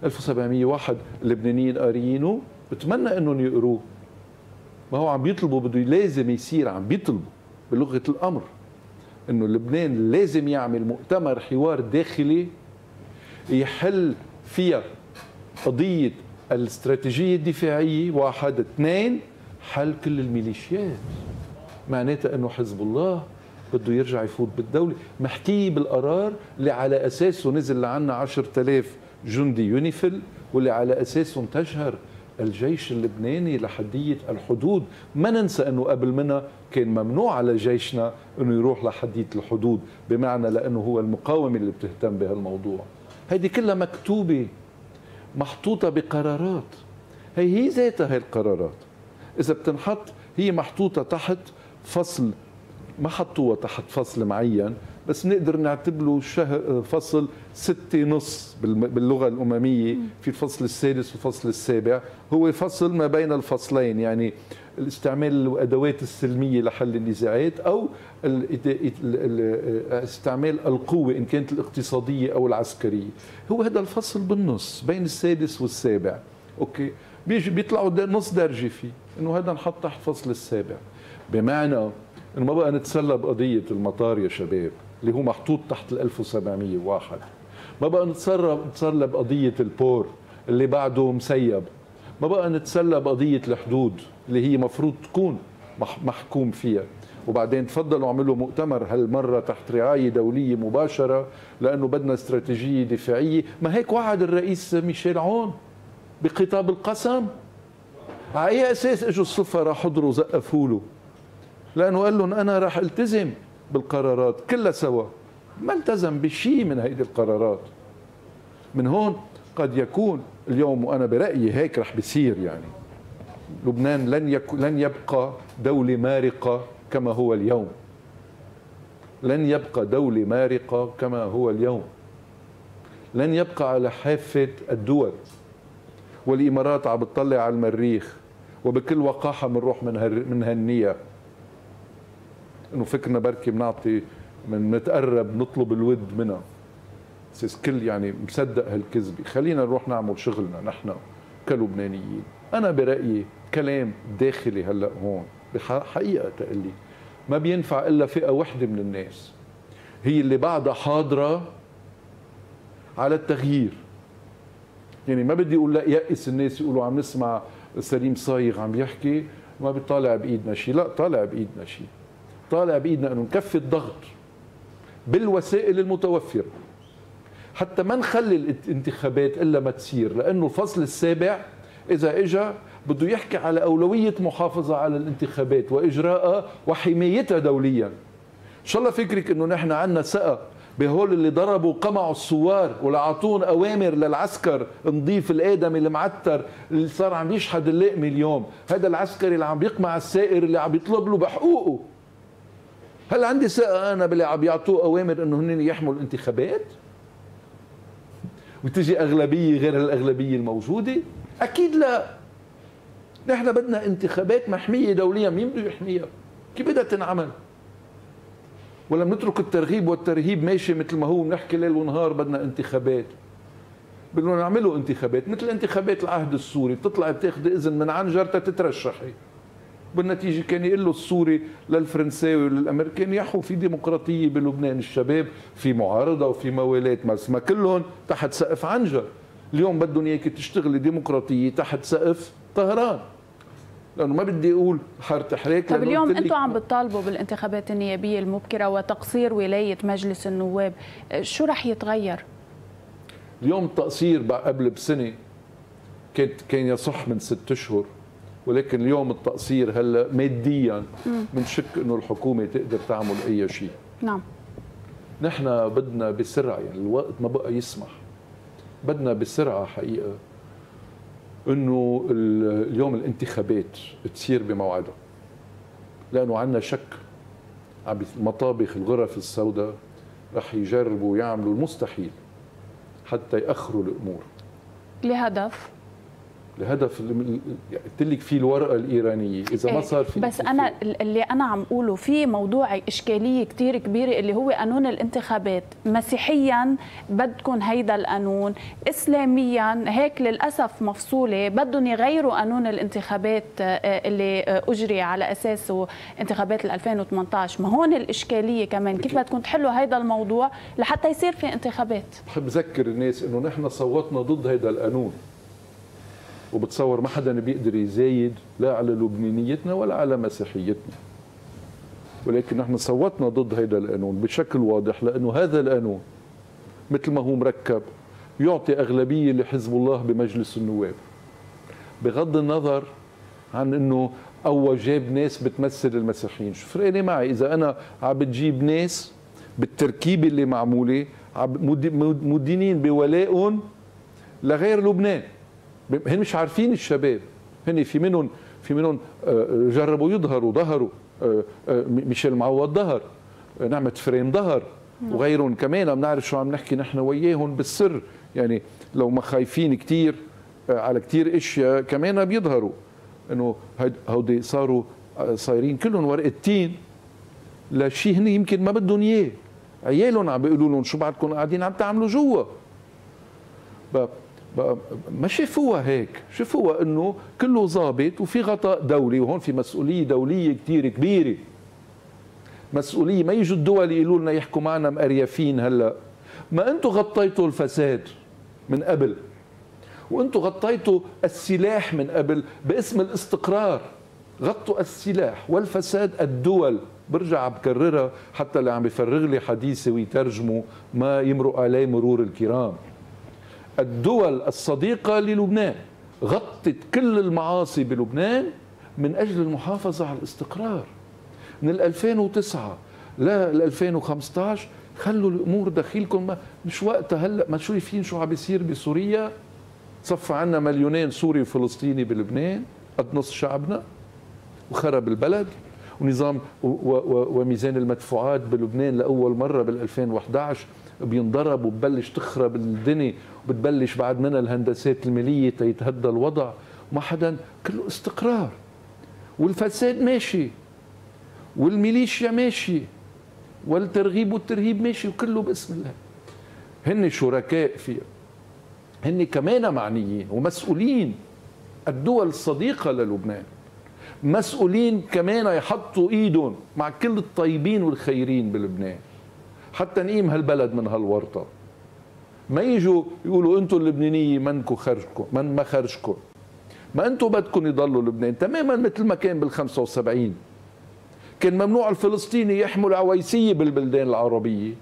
1701 اللبنانيين قاريينه، بتمنى انهم يقروه. ما هو عم بيطلبوا، بده لازم يصير، عم بيطلبوا بلغه الامر انه لبنان لازم يعمل مؤتمر حوار داخلي يحل فيها قضيه الاستراتيجيه الدفاعيه. 1، 2، حل كل الميليشيات. معناتها انه حزب الله بده يرجع يفوت بالدولة، محكي بالقرار اللي على أساسه نزل لعنا 10,000 جندي يونيفيل، واللي على أساسه انتشر الجيش اللبناني لحدية الحدود. ما ننسى أنه قبل منها كان ممنوع على جيشنا أنه يروح لحدية الحدود، بمعنى لأنه هو المقاومة اللي بتهتم بهالموضوع. هيدي كلها مكتوبة محطوطة بقرارات. هي ذاتها هي القرارات إذا بتنحط، هي محطوطة تحت فصل، ما حطوها تحت فصل معين، بس بنقدر نعتبر له فصل 6.5 باللغه الامميه، في الفصل السادس والفصل السابع، هو فصل ما بين الفصلين، يعني الاستعمال الادوات السلميه لحل النزاعات او استعمال القوه ان كانت الاقتصاديه او العسكريه. هو هذا الفصل بالنص بين السادس والسابع، اوكي، بيطلعوا نص درجه فيه انه هذا نحط تحت الفصل السابع، بمعنى انه ما بقى نتسلى بقضيه المطار يا شباب اللي هو محطوط تحت ال 1701، ما بقى نتسلى بقضيه البور اللي بعده مسيب، ما بقى نتسلى بقضيه الحدود اللي هي مفروض تكون محكوم فيها. وبعدين تفضلوا اعملوا مؤتمر هالمره تحت رعايه دوليه مباشره لانه بدنا استراتيجيه دفاعيه، ما هيك وعد الرئيس ميشيل عون بخطاب القسم؟ على اي اساس اجوا السفراء حضروا زقفوا له؟ لانه قال لهم انا راح التزم بالقرارات كلها سوا، ما التزم بشيء من هيدي القرارات. من هون قد يكون اليوم، وانا برايي هيك رح بيصير، يعني لبنان لن يبقى دولة مارقة كما هو اليوم، لن يبقى دولة مارقة كما هو اليوم، لن يبقى على حافة الدول، والإمارات عم بتطلع على المريخ وبكل وقاحة بنروح من هالنية إنه فكرنا بركي بنعطي بنتقرب نطلب الود منها. سيس كل يعني مصدق هالكذبة، خلينا نروح نعمل شغلنا نحن كلبنانيين. أنا برأيي كلام داخلي هلأ هون بحقيقة تقلي ما بينفع إلا فئة وحدة من الناس، هي اللي بعدها حاضرة على التغيير. يعني ما بدي أقول لا يأس الناس يقولوا عم نسمع سليم صايغ عم يحكي ما بيطالع بإيدنا شيء، لا طالع بإيدنا شيء، طالع بإيدنا أنه نكفي الضغط بالوسائل المتوفرة حتى ما نخلي الانتخابات إلا ما تصير، لأنه الفصل السابع إذا إجا بده يحكي على أولوية محافظة على الانتخابات وإجراءها وحمايتها دوليا. إن شاء الله فكرك إنه نحن عنا سقى بهول اللي ضربوا قمعوا الثوار ولعطون أوامر للعسكر نضيف الآدمي المعتر اللي صار عم يشحد اللقمة اليوم، هذا العسكري اللي عم بيقمع السائر اللي عم يطلب له بحقوقه. هل عندي سقى أنا باللي عم يعطوه أوامر إنه هن يحموا الانتخابات؟ وتجي أغلبية غير الأغلبية الموجودة؟ أكيد لا. نحن بدنا انتخابات محمية دوليا، مين بده يحميها؟ كيف بدها تنعمل؟ ولا بنترك الترغيب والترهيب ماشي مثل ما هو، بنحكي ليل ونهار بدنا انتخابات، بدنا نعملوا انتخابات مثل انتخابات العهد السوري، بتطلعي بتاخذي إذن من عنجر تترشحي، بالنتيجة كان يقول له السوري للفرنساوي وللأمريكان يحو في ديمقراطية بلبنان، الشباب في معارضة وفي موالات، ما كلهم تحت سقف عنجر. اليوم بدهم اياك تشتغلي ديمقراطيه تحت سقف طهران، لانه ما بدي اقول حاره حريك. طب اليوم انتم عم بتطالبوا بالانتخابات النيابيه المبكره وتقصير ولايه مجلس النواب، شو رح يتغير؟ اليوم التقصير قبل بسنه كان يصح من 6 أشهر، ولكن اليوم التقصير هلا ماديا بنشك انه الحكومه تقدر تعمل اي شيء. نعم. نحن بدنا بسرعه، يعني الوقت ما بقى يسمح، بدنا بسرعة حقيقة انه اليوم الانتخابات تصير بموعدها، لانه عندنا شك على مطابخ الغرف السوداء رح يجربوا يعملوا المستحيل حتى يأخروا الامور لهدف قلت لك في الورقه الايرانيه، اذا ما صار في بس الانتخابات. انا اللي انا عم اقوله في موضوع اشكاليه كثير كبيره اللي هو قانون الانتخابات، مسيحيا بدكم هيدا القانون، اسلاميا هيك للاسف مفصوله، بدهم يغيروا قانون الانتخابات اللي اجري على اساسه انتخابات 2018، ما هون الاشكاليه كمان كيف بدكم تحلوا هيدا الموضوع لحتى يصير في انتخابات. بحب اذكر الناس انه نحن صوتنا ضد هيدا القانون، وبتصور ما حدا بيقدر يزايد لا على لبنانيتنا ولا على مسيحيتنا، ولكن نحن صوتنا ضد هذا القانون بشكل واضح، لانه هذا القانون مثل ما هو مركب يعطي اغلبيه لحزب الله بمجلس النواب، بغض النظر عن انه جاب ناس بتمثل المسيحيين، شو فرقني معي اذا انا عم بتجيب ناس بالتركيبه اللي معموله مدينين بولائهم لغير لبنان، هن مش عارفين الشباب، هن في منهم جربوا يظهروا، ظهروا ميشيل معوض ظهر، نعمة فريم ظهر، وغيرهم كمان بنعرف شو عم نحكي نحن وياهم بالسر، يعني لو ما خايفين كثير على كثير اشياء كمان بيظهروا انه هودي صايرين كلهم ورقه تين لشيء هن يمكن ما بدهم اياه، عيالهم عم بيقولوا لهم شو بعدكم قاعدين عم تعملوا جوا. ما شافوها هيك، شافوها انه كله ظابط وفي غطاء دولي، وهون في مسؤوليه دوليه كثير كبيره. مسؤوليه ما يجوا الدول يقولوا لنا يحكوا معنا مقريفين، هلا ما انتم غطيتوا الفساد من قبل، وانتم غطيتوا السلاح من قبل باسم الاستقرار. غطوا السلاح والفساد الدول، برجع بكررها حتى اللي عم بيفرغ لي حديثي ويترجموا ما يمرق عليه مرور الكرام. الدول الصديقة للبنان غطت كل المعاصي بلبنان من أجل المحافظة على الاستقرار. من 2009 ل 2015 خلوا الأمور دخيلكم، مش وقتها. هلا ما شايفين شو عم بيصير بسوريا؟ صفى عنا مليونين سوري وفلسطيني بلبنان قد نص شعبنا، وخرب البلد ونظام وميزان المدفوعات بلبنان لأول مرة بال 2011 بينضرب، وببلش تخرب الدنيا، وبتبلش بعد منها الهندسات المالية تيتهدى الوضع، وما حدا، كله استقرار. والفساد ماشي، والميليشيا ماشي، والترغيب والترهيب ماشي، وكله باسم الله. هن شركاء فيها، هن كمان معنيين ومسؤولين. الدول الصديقة للبنان مسؤولين كمان يحطوا ايدهم مع كل الطيبين والخيرين بلبنان حتى نقيم هالبلد من هالورطة. ما يجوا يقولوا انتم اللبنانيين منكم خرجكم، من ما خرجكم، ما انتم بدكم يضلوا لبنان تماما مثل ما كان بال75. كان ممنوع الفلسطيني يحمل عويسية بالبلدان العربية،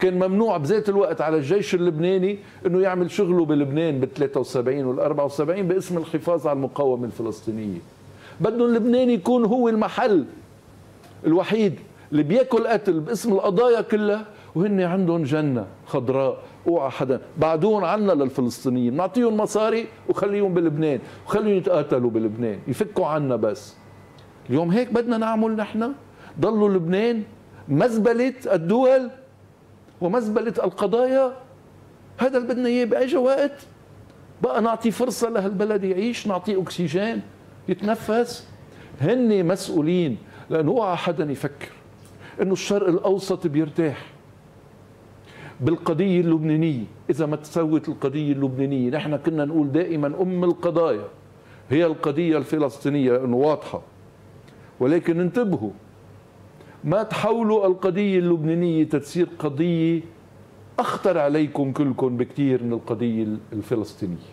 كان ممنوع بذات الوقت على الجيش اللبناني انه يعمل شغله بلبنان بال73 وال74 باسم الحفاظ على المقاومة الفلسطينية. بدهم لبنان يكون هو المحل الوحيد اللي بياكل قتل باسم القضايا كلها، وهن عندهم جنة خضراء، اوعى حدا بعدون عنا للفلسطينيين، بنعطيهم مصاري وخليهم بلبنان، وخليهم يتقاتلوا بلبنان، يفكوا عنا بس. اليوم هيك بدنا نعمل نحن؟ ضلوا لبنان مزبلة الدول ومزبلة القضايا؟ هذا اللي بدنا اياه؟ بأجا وقت بقى نعطي فرصة لهالبلد يعيش، نعطيه أكسجين يتنفس. هن مسؤولين، لأنه اوعى حدا يفكر انه الشرق الاوسط بيرتاح بالقضيه اللبنانيه اذا ما تسوت القضيه اللبنانيه. نحن كنا نقول دائما ام القضايا هي القضيه الفلسطينيه لانه واضحه، ولكن انتبهوا ما تحولوا القضيه اللبنانيه تصير قضيه اخطر عليكم كلكم بكثير من القضيه الفلسطينيه.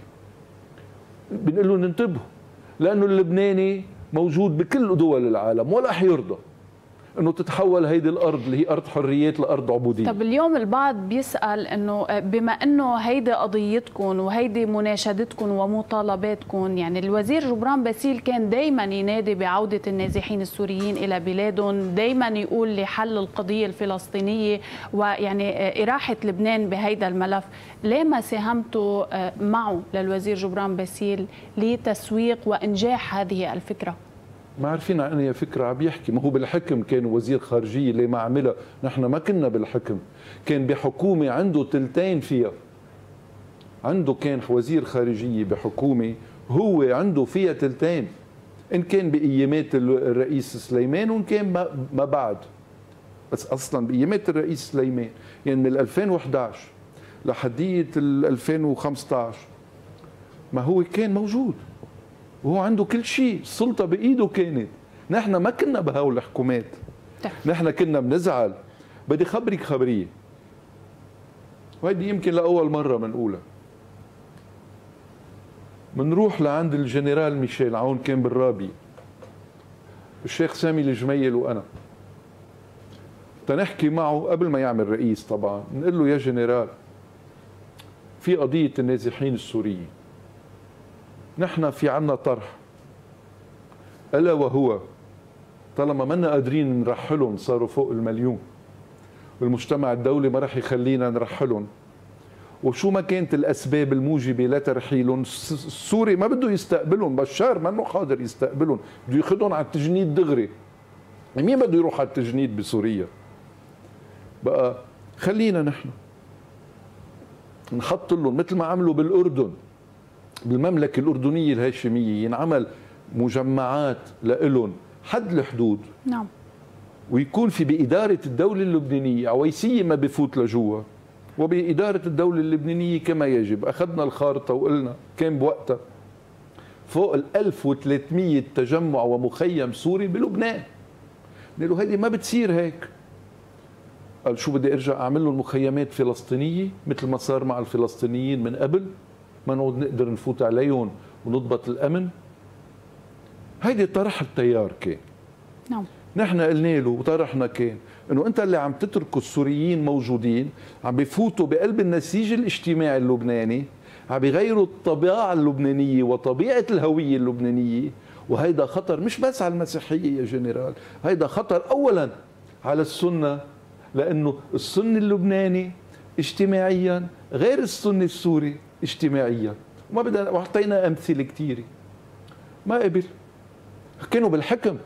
بنقول لهم انتبهوا، لانه اللبناني موجود بكل دول العالم ولا حيرضى انه تتحول هيدي الارض اللي هي ارض حريات لارض عبوديه. طب اليوم البعض بيسال انه بما انه هيدي قضيتكم وهيدي مناشدتكم ومطالباتكم، يعني الوزير جبران باسيل كان دائما ينادي بعوده النازحين السوريين الى بلادهم، دائما يقول لحل القضيه الفلسطينيه ويعني اراحه لبنان بهيدا الملف، ليه ما ساهمتوا معه للوزير جبران باسيل لتسويق وانجاح هذه الفكره؟ ما عارفين عن أي فكرة عم يحكي، ما هو بالحكم كان وزير خارجية اللي ما عملها، نحن ما كنا بالحكم، كان بحكومة عنده تلتين فيها، عنده كان وزير خارجية بحكومة هو عنده فيها تلتين، إن كان بأيامات الرئيس سليمان وإن كان ما بعد، بس أصلا بأيامات الرئيس سليمان يعني من 2011 لحدية 2015 ما هو كان موجود وهو عنده كل شيء، السلطة بإيده كانت. نحن ما كنا بهول الحكومات، نحن كنا بنزعل. بدي خبرك خبرية، وهيدي يمكن لأول مرة بنقولها. بنروح لعند الجنرال ميشيل عون، كان بالرابي الشيخ سامي الجميل وأنا تنحكي معه قبل ما يعمل رئيس طبعا. نقول له يا جنرال، في قضية النازحين السوريين، نحن في عنا طرح، ألا وهو طالما منا قادرين نرحلهم، صاروا فوق المليون والمجتمع الدولي ما راح يخلينا نرحلهم، وشو ما كانت الأسباب الموجبة لترحيلهم، السوري ما بده يستقبلهم، بشار ما انه قادر يستقبلهم، بده ياخذهم على التجنيد دغري. مين بده يروح على التجنيد بسوريا؟ بقى خلينا نحن نحط لهم مثل ما عملوا بالاردن، بالمملكه الاردنيه الهاشميه ينعمل مجمعات لهم حد الحدود، نعم، ويكون في باداره الدوله اللبنانيه عويسيه ما بفوت لجوا، وباداره الدوله اللبنانيه كما يجب. اخذنا الخارطه وقلنا كان بوقتها فوق ال 1300 تجمع ومخيم سوري بلبنان. قلنا له هيدي ما بتصير هيك. قال شو بدي ارجع اعمل لهم مخيمات فلسطينيه مثل ما صار مع الفلسطينيين من قبل، ما نقعد نقدر نفوت عليهم ونضبط الامن؟ هيدي طرح التيار كان. نعم. نحن قلنا له وطرحنا كان انه انت اللي عم تتركوا السوريين موجودين، عم بفوتوا بقلب النسيج الاجتماعي اللبناني، عم بيغيروا الطباعه اللبنانيه وطبيعه الهويه اللبنانيه، وهيدا خطر مش بس على المسيحيه يا جنرال، هيدا خطر اولا على السنه، لانه السني اللبناني اجتماعيا غير السني السوري اجتماعيا، وما بدنا وحطينا امثله كثيره. ما قبل، كانوا بالحكم،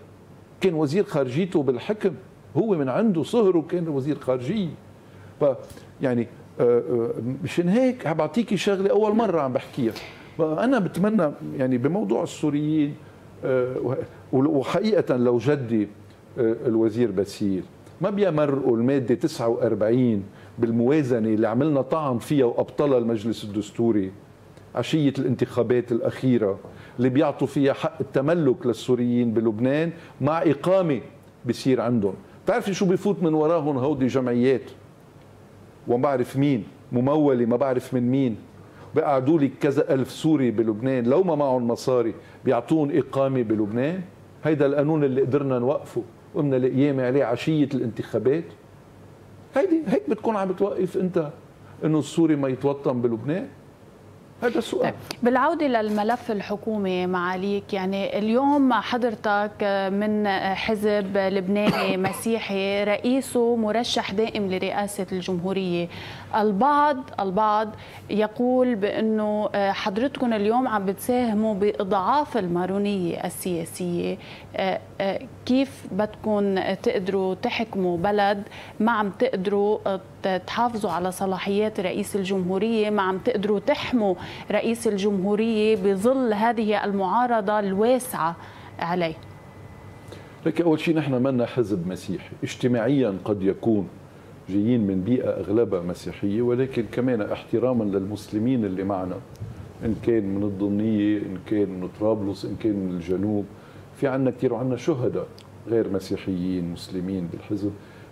كان وزير خارجيته بالحكم، هو من عنده صهره كان وزير خارجيه. ف يعني مشان هيك عم بعطيكي شغله اول مره عم بحكيها، انا بتمنى يعني بموضوع السوريين، وحقيقه لو جدي الوزير باسيل ما بيمرقوا الماده 49 بالموازنه اللي عملنا طعن فيها وابطلها المجلس الدستوري عشيه الانتخابات الاخيره، اللي بيعطوا فيها حق التملك للسوريين بلبنان مع اقامه بصير عندهم. بتعرفي شو بفوت من وراهم؟ هودي جمعيات وما بعرف مين مموله، ما بعرف من مين، بقعدوا لك كذا الف سوري بلبنان لو ما معهم مصاري بيعطون اقامه بلبنان. هيدا القانون اللي قدرنا نوقفه، قمنا القيام عليه عشيه الانتخابات. هيدي هيك بتكون عم بتوقف انت انه السوري ما يتوطن بلبنان؟ هذا السؤال. طيب. بالعودة للملف الحكومي معاليك، يعني اليوم حضرتك من حزب لبناني مسيحي رئيسه مرشح دائم لرئاسة الجمهورية، البعض يقول بأنه حضرتكم اليوم عم بتساهموا بإضعاف المارونية السياسية، كيف بدكم تقدروا تحكموا بلد ما عم تقدروا تحافظوا على صلاحيات رئيس الجمهورية، ما عم تقدروا تحموا رئيس الجمهورية بظل هذه المعارضة الواسعة عليه؟ لك أول شيء نحن منا حزب مسيحي، اجتماعيا قد يكون جايين من بيئة أغلبها مسيحية، ولكن كمان احتراما للمسلمين اللي معنا، إن كان من الضمنية، إن كان من طرابلس، إن كان من الجنوب، في عنا كثير وعنا شهداء غير مسيحيين مسلمين بالحزب.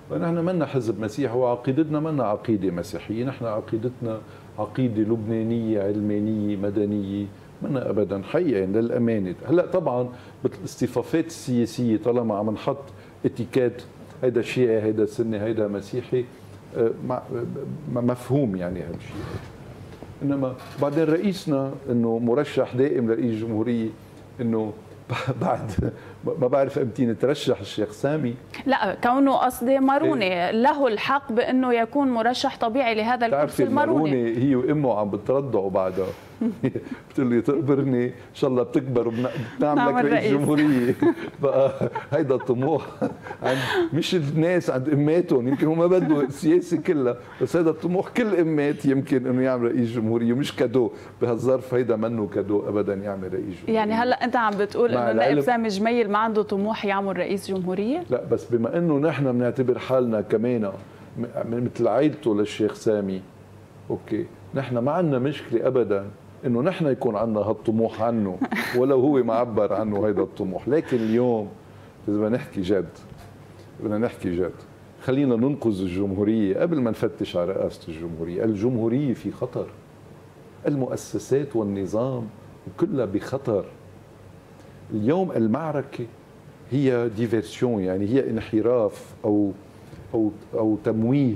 فنحن منا حزب مسيحي وعقيدتنا منا عقيدة مسيحية، نحن عقيدتنا عقيدة لبنانية علمانية مدنية، منا أبدا حقيقة للأمانة. هلأ طبعا مثل الاصطفافات السياسية طالما عم نحط اتيكات هيدا شيعي هيدا سني هيدا مسيحي، مفهوم يعني هالشيء. إنما بعدين رئيسنا إنه مرشح دائم لرئيس جمهورية، إنه بعد ما بعرف امتى نترشح الشيخ سامي، لا كونه قصدي ماروني إيه؟ له الحق بانه يكون مرشح طبيعي لهذا الكرسي الماروني. هي وامه عم بترضعوا بعدها بتقول لي تقبرني ان شاء الله بتكبر وبنعمل لك رئيس جمهوريه. بقى هيدا الطموح عند مش الناس، عند اماتهم، يمكن هو ما بده السياسه كلها، بس هيدا الطموح كل امات يمكن انه يعمل رئيس جمهوريه، مش كادو بهالظرف، هيدا منه كادو ابدا يعمل رئيس جمهوريه. يعني هلا انت عم بتقول انه النائب سامي الجميل ما عنده طموح يعمل رئيس جمهوريه؟ لا، بس بما انه نحن بنعتبر حالنا كمان مثل عائلته للشيخ سامي، اوكي، نحن ما عندنا مشكله ابدا انه نحن يكون عندنا هالطموح عنه، ولو هو ما عبر عنه هيدا الطموح. لكن اليوم اذا بدنا نحكي جد، خلينا ننقذ الجمهوريه قبل ما نفتش على رئاسه الجمهوريه. الجمهوريه في خطر، المؤسسات والنظام كلها بخطر. اليوم المعركه هي ديفيرسيون، يعني هي انحراف او تمويه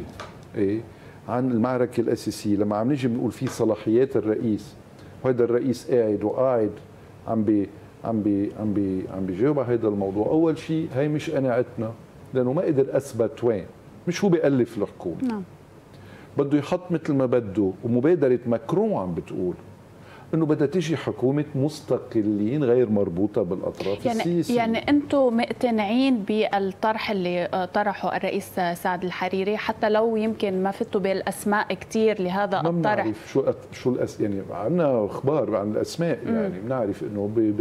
ايه عن المعركه الاساسيه. لما عم نجي بنقول في صلاحيات الرئيس، وهذا الرئيس قاعد عم بي عم بي عم بي عم بيجاوب على هذا الموضوع. اول شيء هي مش قناعتنا، لانه ما قدر اثبت وين، مش هو بيالف الحكومه، نعم، بده يحط مثل ما بده، ومبادره ماكرون عم بتقول انه بدها تيجي حكومه مستقلين غير مربوطه بالاطراف السياسيه. يعني انتم مقتنعين بالطرح اللي طرحه الرئيس سعد الحريري حتى لو يمكن ما فتوا بالاسماء كثير لهذا الطرح؟ ما بنعرف يعني عندنا اخبار عن الاسماء، يعني بنعرف انه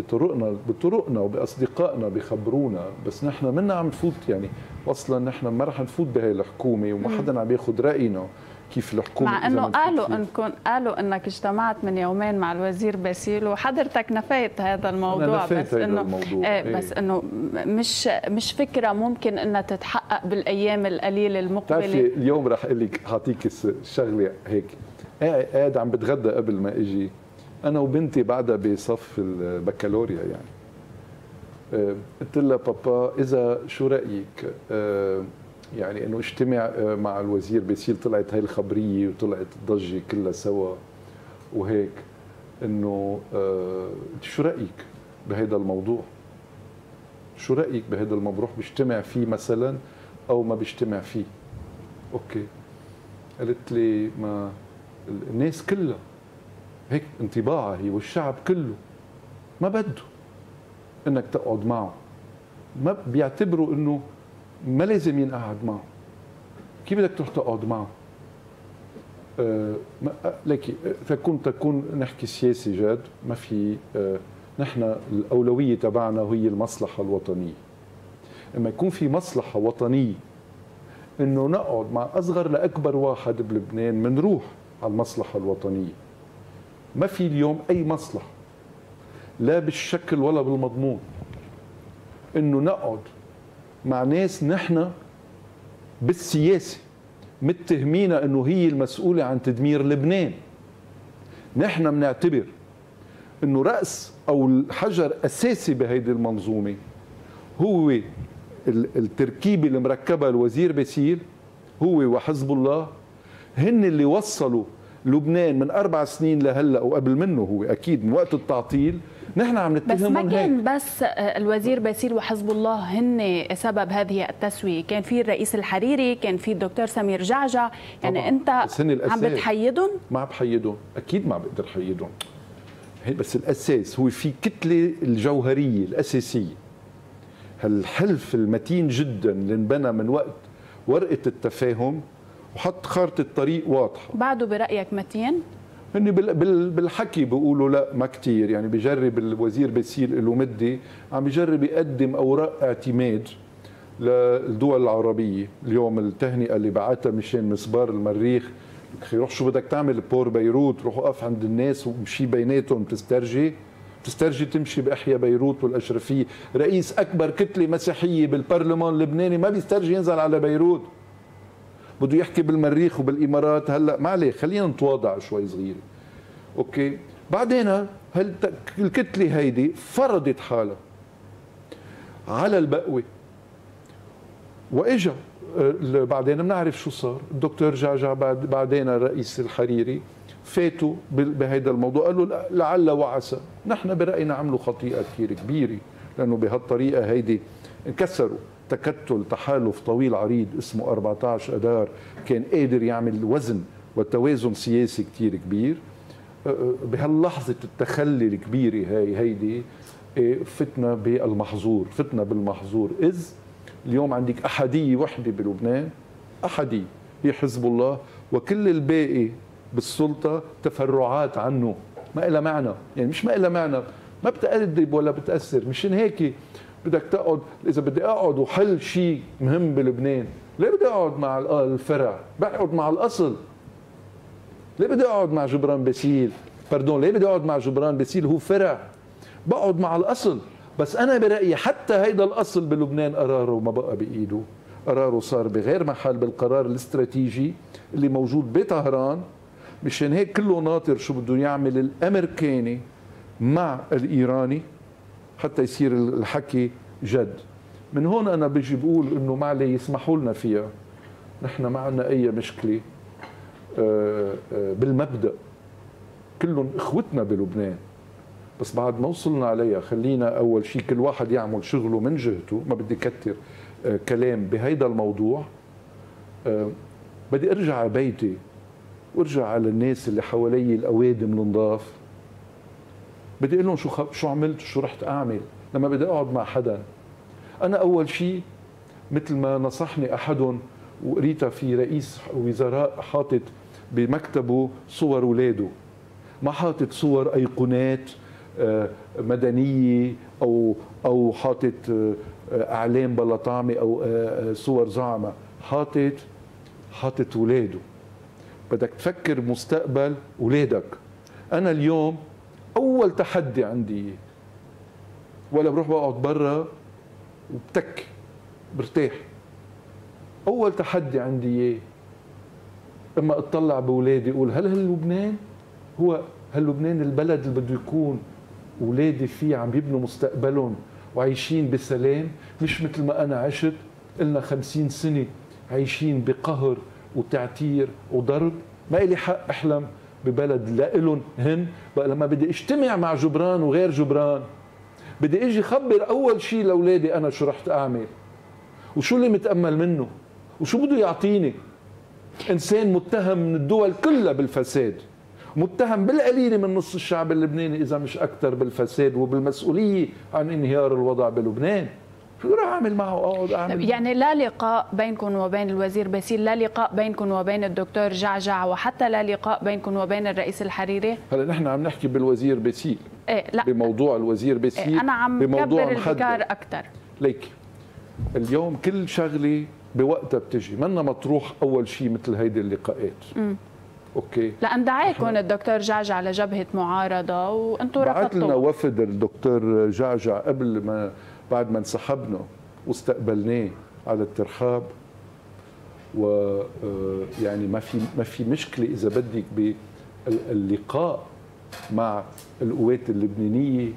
بطرقنا وباصدقائنا بخبرونا، بس نحن منا عم نفوت، يعني اصلا نحن ما رح نفوت بهي الحكومه وما حدا عم ياخذ راينا كيف الحكومه. مع انه قالوا انك اجتمعت من يومين مع الوزير باسيل وحضرتك نفيت هذا الموضوع. بس انه مش فكره ممكن انها تتحقق بالايام القليله المقبله. بتعرفي اليوم رح اقول لك، اعطيك شغله هيك، قاعد عم بتغدى قبل ما اجي انا وبنتي بعدها بصف البكالوريا، يعني قلت لها بابا اذا شو رايك يعني انه اجتمع مع الوزير باسيل، طلعت هاي الخبريه وطلعت الضجه كلها سوا وهيك، انه شو رايك بهذا الموضوع؟ شو رايك بهذا المبروح، بيجتمع فيه مثلا او ما بيجتمع فيه؟ اوكي، قالت لي ما الناس كلها هيك انطباعها هي والشعب كله ما بده انك تقعد معه، ما بيعتبروا انه ما لازم ينقعد معه، كيف بدك تروح تقعد معه؟ لكي تكون نحكي سياسي جاد، ما في نحن الأولوية تبعنا وهي المصلحة الوطنية. لما يكون في مصلحة وطنية إنه نقعد مع أصغر لأكبر واحد بلبنان منروح على المصلحة الوطنية. ما في اليوم أي مصلحة لا بالشكل ولا بالمضمون إنه نقعد مع ناس نحن بالسياسة متهمينا انه هي المسؤولة عن تدمير لبنان. نحن بنعتبر انه رأس او الحجر اساسي بهيدي المنظومة هو التركيبة اللي مركبها الوزير باسيل هو وحزب الله، هن اللي وصلوا لبنان من 4 سنين لهلا وقبل منه هو اكيد من وقت التعطيل. نحن عم نتهمهم هيك. بس ما كان بس الوزير باسيل وحزب الله هن سبب هذه التسوية، كان في الرئيس الحريري، كان في الدكتور سمير جعجع، يعني طبعا. انت عم بتحيدهم؟ ما عم بحيدهم، اكيد ما بقدر حيدهم، بس الاساس هو في كتلة الجوهرية الاساسية، هالحلف المتين جدا اللي انبنى من وقت ورقة التفاهم وحط خارطة الطريق واضحة. بعده برأيك متين؟ هن بالحكي بيقولوا لا ما كثير، يعني بجرب الوزير باسيل له مدة عم بجرب يقدم اوراق اعتماد للدول العربية. اليوم التهنئة اللي بعتها مشان مسبار المريخ، روح شو بدك تعمل بور بيروت، روح وقف عند الناس ومشي بيناتهم، بتسترجي تمشي باحيا بيروت والاشرفية، رئيس اكبر كتلة مسيحية بالبرلمان اللبناني ما بيسترجي ينزل على بيروت، بده يحكي بالمريخ وبالامارات. هلا ما عليه، خلينا نتواضع شوي صغيره. اوكي، بعدين الكتله هيدي فرضت حالها على البقوه، واجا بعدين بنعرف شو صار. الدكتور جعجع بعدين الرئيس الحريري فاتوا بهيدا الموضوع، قالوا لعل وعسى. نحن براينا عملوا خطيئه كثير كبيره، لانه بهالطريقه هيدي انكسروا تكتل تحالف طويل عريض اسمه 14 اذار كان قادر يعمل وزن وتوازن سياسي كثير كبير. بهاللحظه التخلي الكبيره هيدي فتنا بالمحظور، فتنا بالمحظور. اذ اليوم عندك احاديه وحده بلبنان، احاديه هي حزب الله، وكل الباقي بالسلطه تفرعات عنه، ما لها معنى، يعني مش ما لها معنى، ما بتقرب ولا بتاثر. مشان هيك بدك تقعد، اذا بدي اقعد وحل شيء مهم بلبنان، ليه بدي اقعد مع الفرع؟ بقعد مع الاصل. ليه بدي اقعد مع جبران باسيل؟ باردون، ليه بدي اقعد مع جبران باسيل؟ هو فرع. بقعد مع الاصل، بس انا برايي حتى هيدا الاصل بلبنان قراره ما بقى بايده، قراره صار بغير محل بالقرار الاستراتيجي اللي موجود بطهران. مشان هيك كله ناطر شو بده يعمل الامريكاني مع الايراني حتى يصير الحكي جد. من هون انا بيجي بقول انه ما عليه، يسمحوا لنا فيها، نحن ما عندنا اي مشكله بالمبدا، كلهم اخوتنا بلبنان، بس بعد ما وصلنا عليها خلينا اول شيء كل واحد يعمل شغله من جهته. ما بدي كتر كلام بهيدا الموضوع، بدي ارجع على بيتي وارجع على الناس اللي حوالي، الاوادم النضاف بدي اقول لهم شو عملت وشو رحت اعمل لما بدي اقعد مع حدا. انا اول شيء مثل ما نصحني احدهم وقريتها في رئيس وزراء حاطط بمكتبه صور اولاده، ما حاطط صور ايقونات مدنيه او حاطط اعلام بلا طعمه او صور زعمه، حاطط اولاده. بدك تفكر مستقبل اولادك. انا اليوم اول تحدي عندي ولا بروح بقعد برا وبتكي برتاح، اول تحدي عندي اما اطلع باولادي اقول هل هاللبنان هو هاللبنان البلد اللي بده يكون اولادي فيه عم يبنوا مستقبلهم وعايشين بسلام، مش مثل ما انا عشت قلنا 50 سنه عايشين بقهر وتعتير وضرب. ما إلي حق احلم ببلد لا إلهم هن. بقى لما بدي اجتمع مع جبران وغير جبران بدي اجي خبر اول شيء لاولادي انا شو رحت اعمل وشو اللي متامل منه وشو بده يعطيني. انسان متهم من الدول كلها بالفساد، متهم بالقليله من نص الشعب اللبناني اذا مش اكثر بالفساد وبالمسؤوليه عن انهيار الوضع بلبنان. شو راح اعمل معه؟ اقعد اعمل يعني لا لقاء بينكم وبين الوزير باسيل، لا لقاء بينكم وبين الدكتور جعجع، وحتى لا لقاء بينكم وبين الرئيس الحريري. هلا نحن عم نحكي بالوزير باسيل، لا بموضوع الوزير باسيل، انا عم كبر الفكار اكثر. ليك اليوم كل شغله بوقتها بتجي، منا مطروح اول شيء مثل هيدي اللقاءات. اوكي، لان دعاكم الدكتور جعجع لجبهه معارضه وانتم رفضتوا. بعت لنا وفد الدكتور جعجع قبل ما بعد ما انسحبنا واستقبلناه على الترحاب، ويعني ما في مشكله اذا بدك باللقاء مع القوات اللبنانيه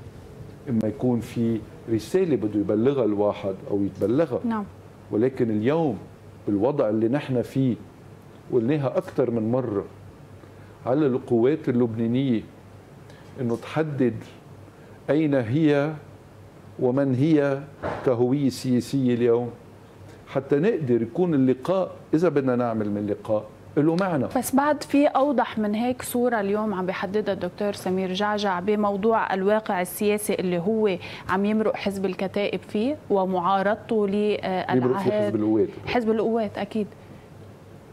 اما يكون في رساله بده يبلغها الواحد او يتبلغها. نعم. ولكن اليوم بالوضع اللي نحن فيه قلناها اكثر من مره، على القوات اللبنانيه انه تحدد اين هي ومن هي كهوية سياسية اليوم حتى نقدر يكون اللقاء إذا بدنا نعمل من لقاء له معنى. بس بعد في أوضح من هيك صورة اليوم عم بيحددها الدكتور سمير جعجع بموضوع الواقع السياسي اللي هو عم يمرق حزب الكتائب فيه ومعارضته للعهد، حزب القوات أكيد،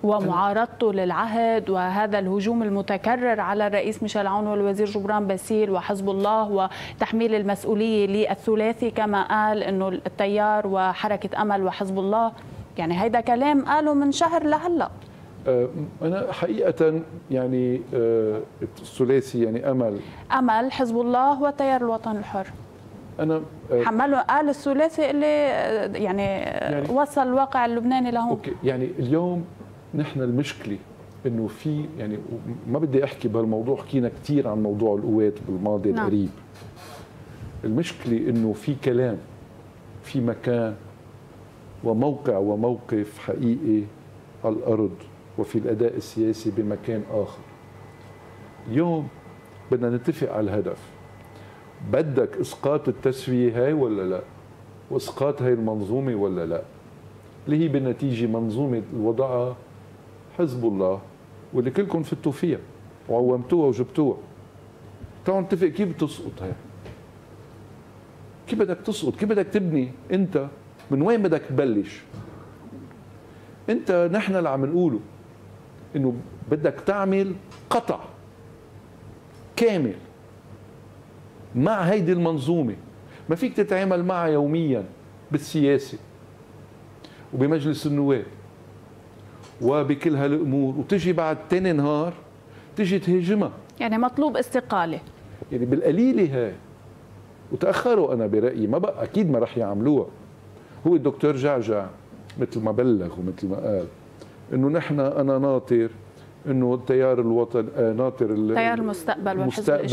ومعارضته للعهد وهذا الهجوم المتكرر على الرئيس ميشيل عون والوزير جبران باسيل وحزب الله، وتحميل المسؤولية للثلاثي كما قال إنه التيار وحركة أمل وحزب الله. يعني هيدا كلام قالوا من شهر لهلا. أنا حقيقة يعني الثلاثي يعني أمل حزب الله وتيار الوطن الحر، أنا حملوا قال الثلاثي اللي يعني وصل الواقع اللبناني لهون. أوكي، يعني اليوم نحن المشكله انه في يعني ما بدي احكي بهالموضوع، حكينا كثير عن موضوع القوات بالماضي القريب. المشكله انه في كلام في مكان وموقع وموقف حقيقي على الارض وفي الاداء السياسي بمكان اخر. اليوم بدنا نتفق على الهدف. بدك اسقاط التسويه هاي ولا لا؟ واسقاط هاي المنظومه ولا لا؟ اللي هي بالنتيجه منظومه الوضعها حزب الله واللي كلكم فتوا فيها وعومتوها وجبتوها. تعالوا نتفق كيف بتسقط هي؟ كيف بدك تسقط؟ كيف بدك تبني؟ انت من وين بدك تبلش؟ انت نحن اللي عم نقوله انه بدك تعمل قطع كامل مع هيدي المنظومه، ما فيك تتعامل معها يوميا بالسياسه وبمجلس النواب وبكل هالامور وتجي بعد ثاني نهار تجي تهاجمها. يعني مطلوب استقاله يعني بالقليله هاي، وتاخروا انا برايي، ما بقى اكيد ما راح يعملوها. هو الدكتور جعجع مثل ما بلغ ومثل ما قال انه نحن انا ناطر انه التيار الوطن ناطر تيار المستقبل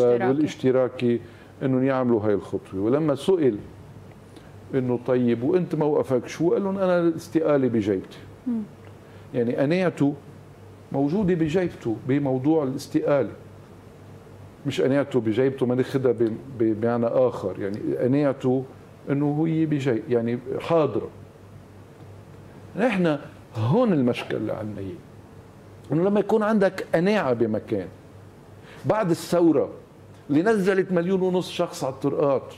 والاشتراكي انهم يعملوا هاي الخطوه. ولما سئل انه طيب وانت موقفك شو؟ قال لهم انا الاستقاله بجيبتي. يعني قناعته موجوده بجيبته بموضوع الاستقاله، مش قناعته بجيبته ما ناخذها بمعنى اخر، يعني قناعته انه هي بجيب يعني حاضره. نحن هون المشكله اللي عندنا هي انه لما يكون عندك قناعه بمكان بعد الثوره اللي نزلت 1.5 مليون شخص على الطرقات،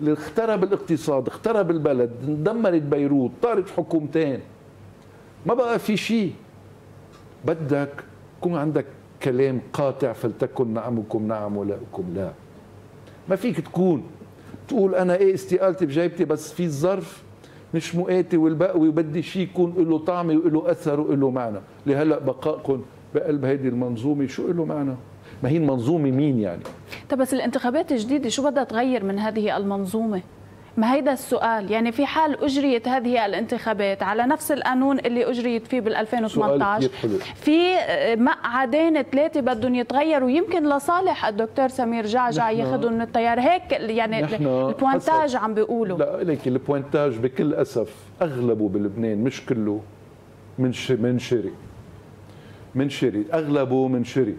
اللي اخترب الاقتصاد، اخترب البلد، اندمرت بيروت، طارت حكومتين، ما بقى في شيء. بدك يكون عندك كلام قاطع، فلتكن نعمكم نعم ولاؤكم لا. ما فيك تقول انا ايه استقالتي بجيبتي، بس في الظرف مش مؤاتي والبقوي، وبدي شيء يكون له طعمه وله اثر وله معنى. لهلا بقائكم بقلب هيدي المنظومه شو له معنى؟ ما هي المنظومه مين يعني؟ طب بس الانتخابات الجديده شو بدها تغير من هذه المنظومه؟ ما هيدا السؤال. يعني في حال اجريت هذه الانتخابات على نفس القانون اللي اجريت فيه بال2018، في مقعدين 3 بدهم يتغيروا، يمكن لصالح الدكتور سمير جعجع ياخذهم من التيار، هيك يعني البوينتاج عم بيقولوا. لا ليك البوينتاج بكل اسف اغلبه بلبنان، مش كله، منشري اغلبه منشري،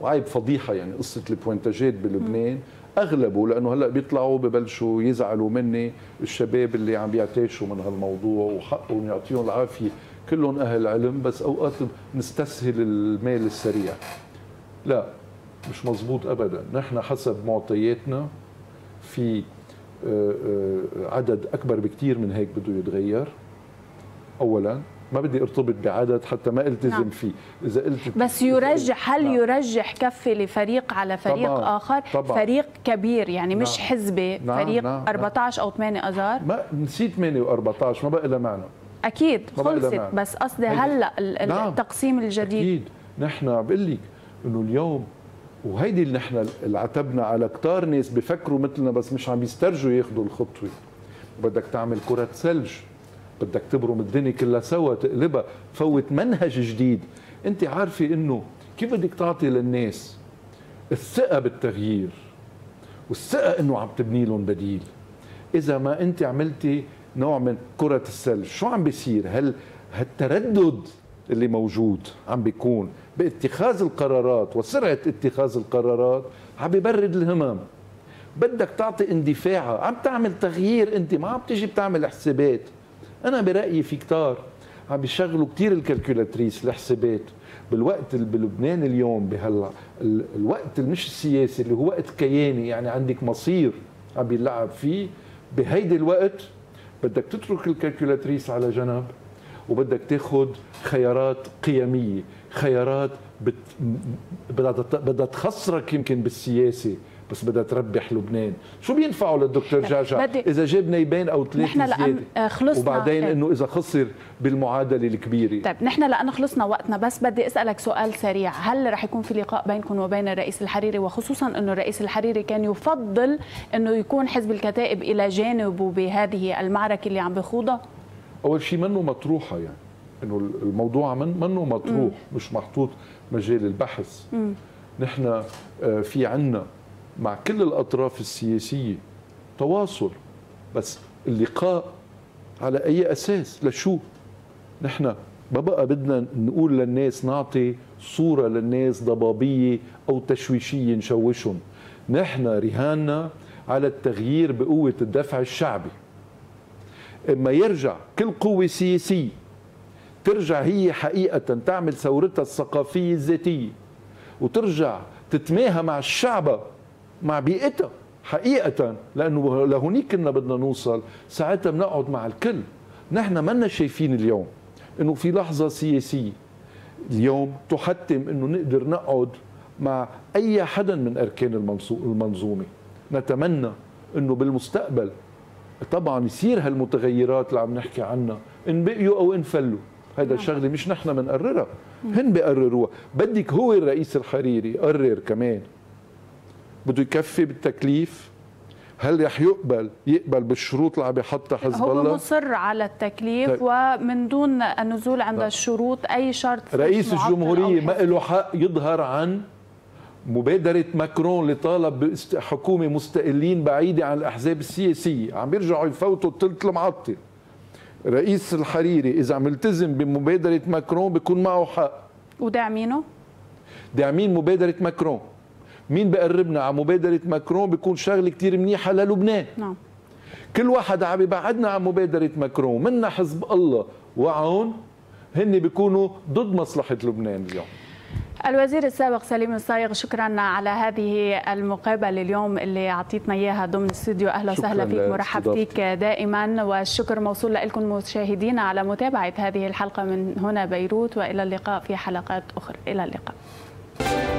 وعيب فضيحه يعني قصه البوينتاجات بلبنان اغلبه، لانه هلا بيطلعوا ببلشوا يزعلوا مني الشباب اللي عم بيعتاشوا من هالموضوع، وحقهم يعطيهم العافيه، كلهم اهل علم، بس اوقات نستسهل المال السريع. لا مش مزبوط ابدا، نحن حسب معطياتنا في عدد اكبر بكثير من هيك بده يتغير. اولا ما بدي ارتبط بعدد حتى ما التزم فيه، اذا قلت بس يرجح، هل يرجح كفه لفريق على فريق طبعاً. اخر طبعاً. فريق كبير يعني مش حزبه، فريق 14 او 8 اذار، ما نسيت 8 و14، ما بقى لها معنى، اكيد خلصت، بس قصدي هلا التقسيم الجديد. اكيد نحن بقول لك انه اليوم، وهيدي اللي نحن عتبنا على كتار ناس بفكروا مثلنا بس مش عم بيسترجوا ياخذوا الخطوه. بدك تعمل كره ثلج، بدك تبرم الدنيا كلها سوا، تقلبها، تفوت منهج جديد. انت عارفه انه كيف بدك تعطي للناس الثقه بالتغيير والثقه انه عم تبني لهم بديل؟ اذا ما انت عملتي نوع من كره الثلج، شو عم بيصير؟ هل هالتردد اللي موجود عم بيكون باتخاذ القرارات وسرعه اتخاذ القرارات عم ببرد الهمم. بدك تعطي اندفاعها، عم تعمل تغيير، انت ما عم تيجي بتعمل حسابات. أنا برأيي في كتار عم بيشغلوا كتير الكالكولاتريس الحسابات بالوقت بلبنان اليوم، بهلا الوقت مش السياسي اللي هو وقت كياني، يعني عندك مصير عم بيلعب فيه. بهيدي الوقت بدك تترك الكالكولاتريس على جنب، وبدك تاخذ خيارات قيمية، خيارات بدها تخسرك يمكن بالسياسة بس بدها تربح لبنان. شو بينفعوا للدكتور جعجع اذا جاب نيبين او 3 زياده، وبعدين انه اذا خسر بالمعادله الكبيره؟ طيب نحن لانه خلصنا وقتنا، بس بدي اسالك سؤال سريع، هل رح يكون في لقاء بينكم وبين الرئيس الحريري، وخصوصا انه الرئيس الحريري كان يفضل انه يكون حزب الكتائب الى جانبه بهذه المعركه اللي عم بخوضها؟ اول شيء منه مطروحه، يعني انه الموضوع منه مطروح، مش محطوط مجال البحث. نحن في عنا مع كل الأطراف السياسية تواصل، بس اللقاء على أي أساس؟ لشو؟ نحن ما بقى بدنا نقول للناس، نعطي صورة للناس ضبابية أو تشويشية نشوشهم. نحن رهاننا على التغيير بقوة الدفع الشعبي. إما يرجع كل قوة سياسية ترجع هي حقيقة تعمل ثورتها الثقافية الذاتية، وترجع تتماهى مع الشعب، مع بيئتها حقيقة، لأنه لهونيك كنا بدنا نوصل. ساعتها بنقعد مع الكل. نحن منا شايفين اليوم أنه في لحظة سياسية اليوم تحتم أنه نقدر نقعد مع أي حدا من أركان المنظومة. نتمنى أنه بالمستقبل طبعا يصير هالمتغيرات اللي عم نحكي عنها، إن بقيوا أو إن فلوا، هيدا الشغلة مش نحن بنقررها، هن بقرروها. بدك هو الرئيس الحريري يقرر كمان بده يكفي بالتكليف، هل رح يقبل بالشروط اللي عم يحطها حزب الله؟ هو مصر على التكليف، طيب. ومن دون النزول عند الشروط، اي شرط. رئيس الجمهوريه ما له حق يظهر عن مبادره ماكرون اللي طالب بحكومه مستقلين بعيده عن الاحزاب السياسيه، عم بيرجعوا يفوتوا الثلث المعطل. رئيس الحريري اذا عم يلتزم بمبادره ماكرون بيكون معه حق، وداعمينه داعمين مبادره ماكرون. مين بقربنا على مبادرة ماكرون بيكون شغلة كتير منيحة للبنان. نعم. كل واحد عم يبعدنا عن مبادرة ماكرون، منا حزب الله وعون، هن بيكونوا ضد مصلحة لبنان اليوم. الوزير السابق سليم الصايغ، شكرا على هذه المقابله اليوم اللي اعطيتنا اياها ضمن الاستوديو. اهلا وسهلا فيك، مرحب فيك دائما، والشكر موصول لكم مشاهدينا على متابعه هذه الحلقه من هنا بيروت، والى اللقاء في حلقات اخرى. الى اللقاء.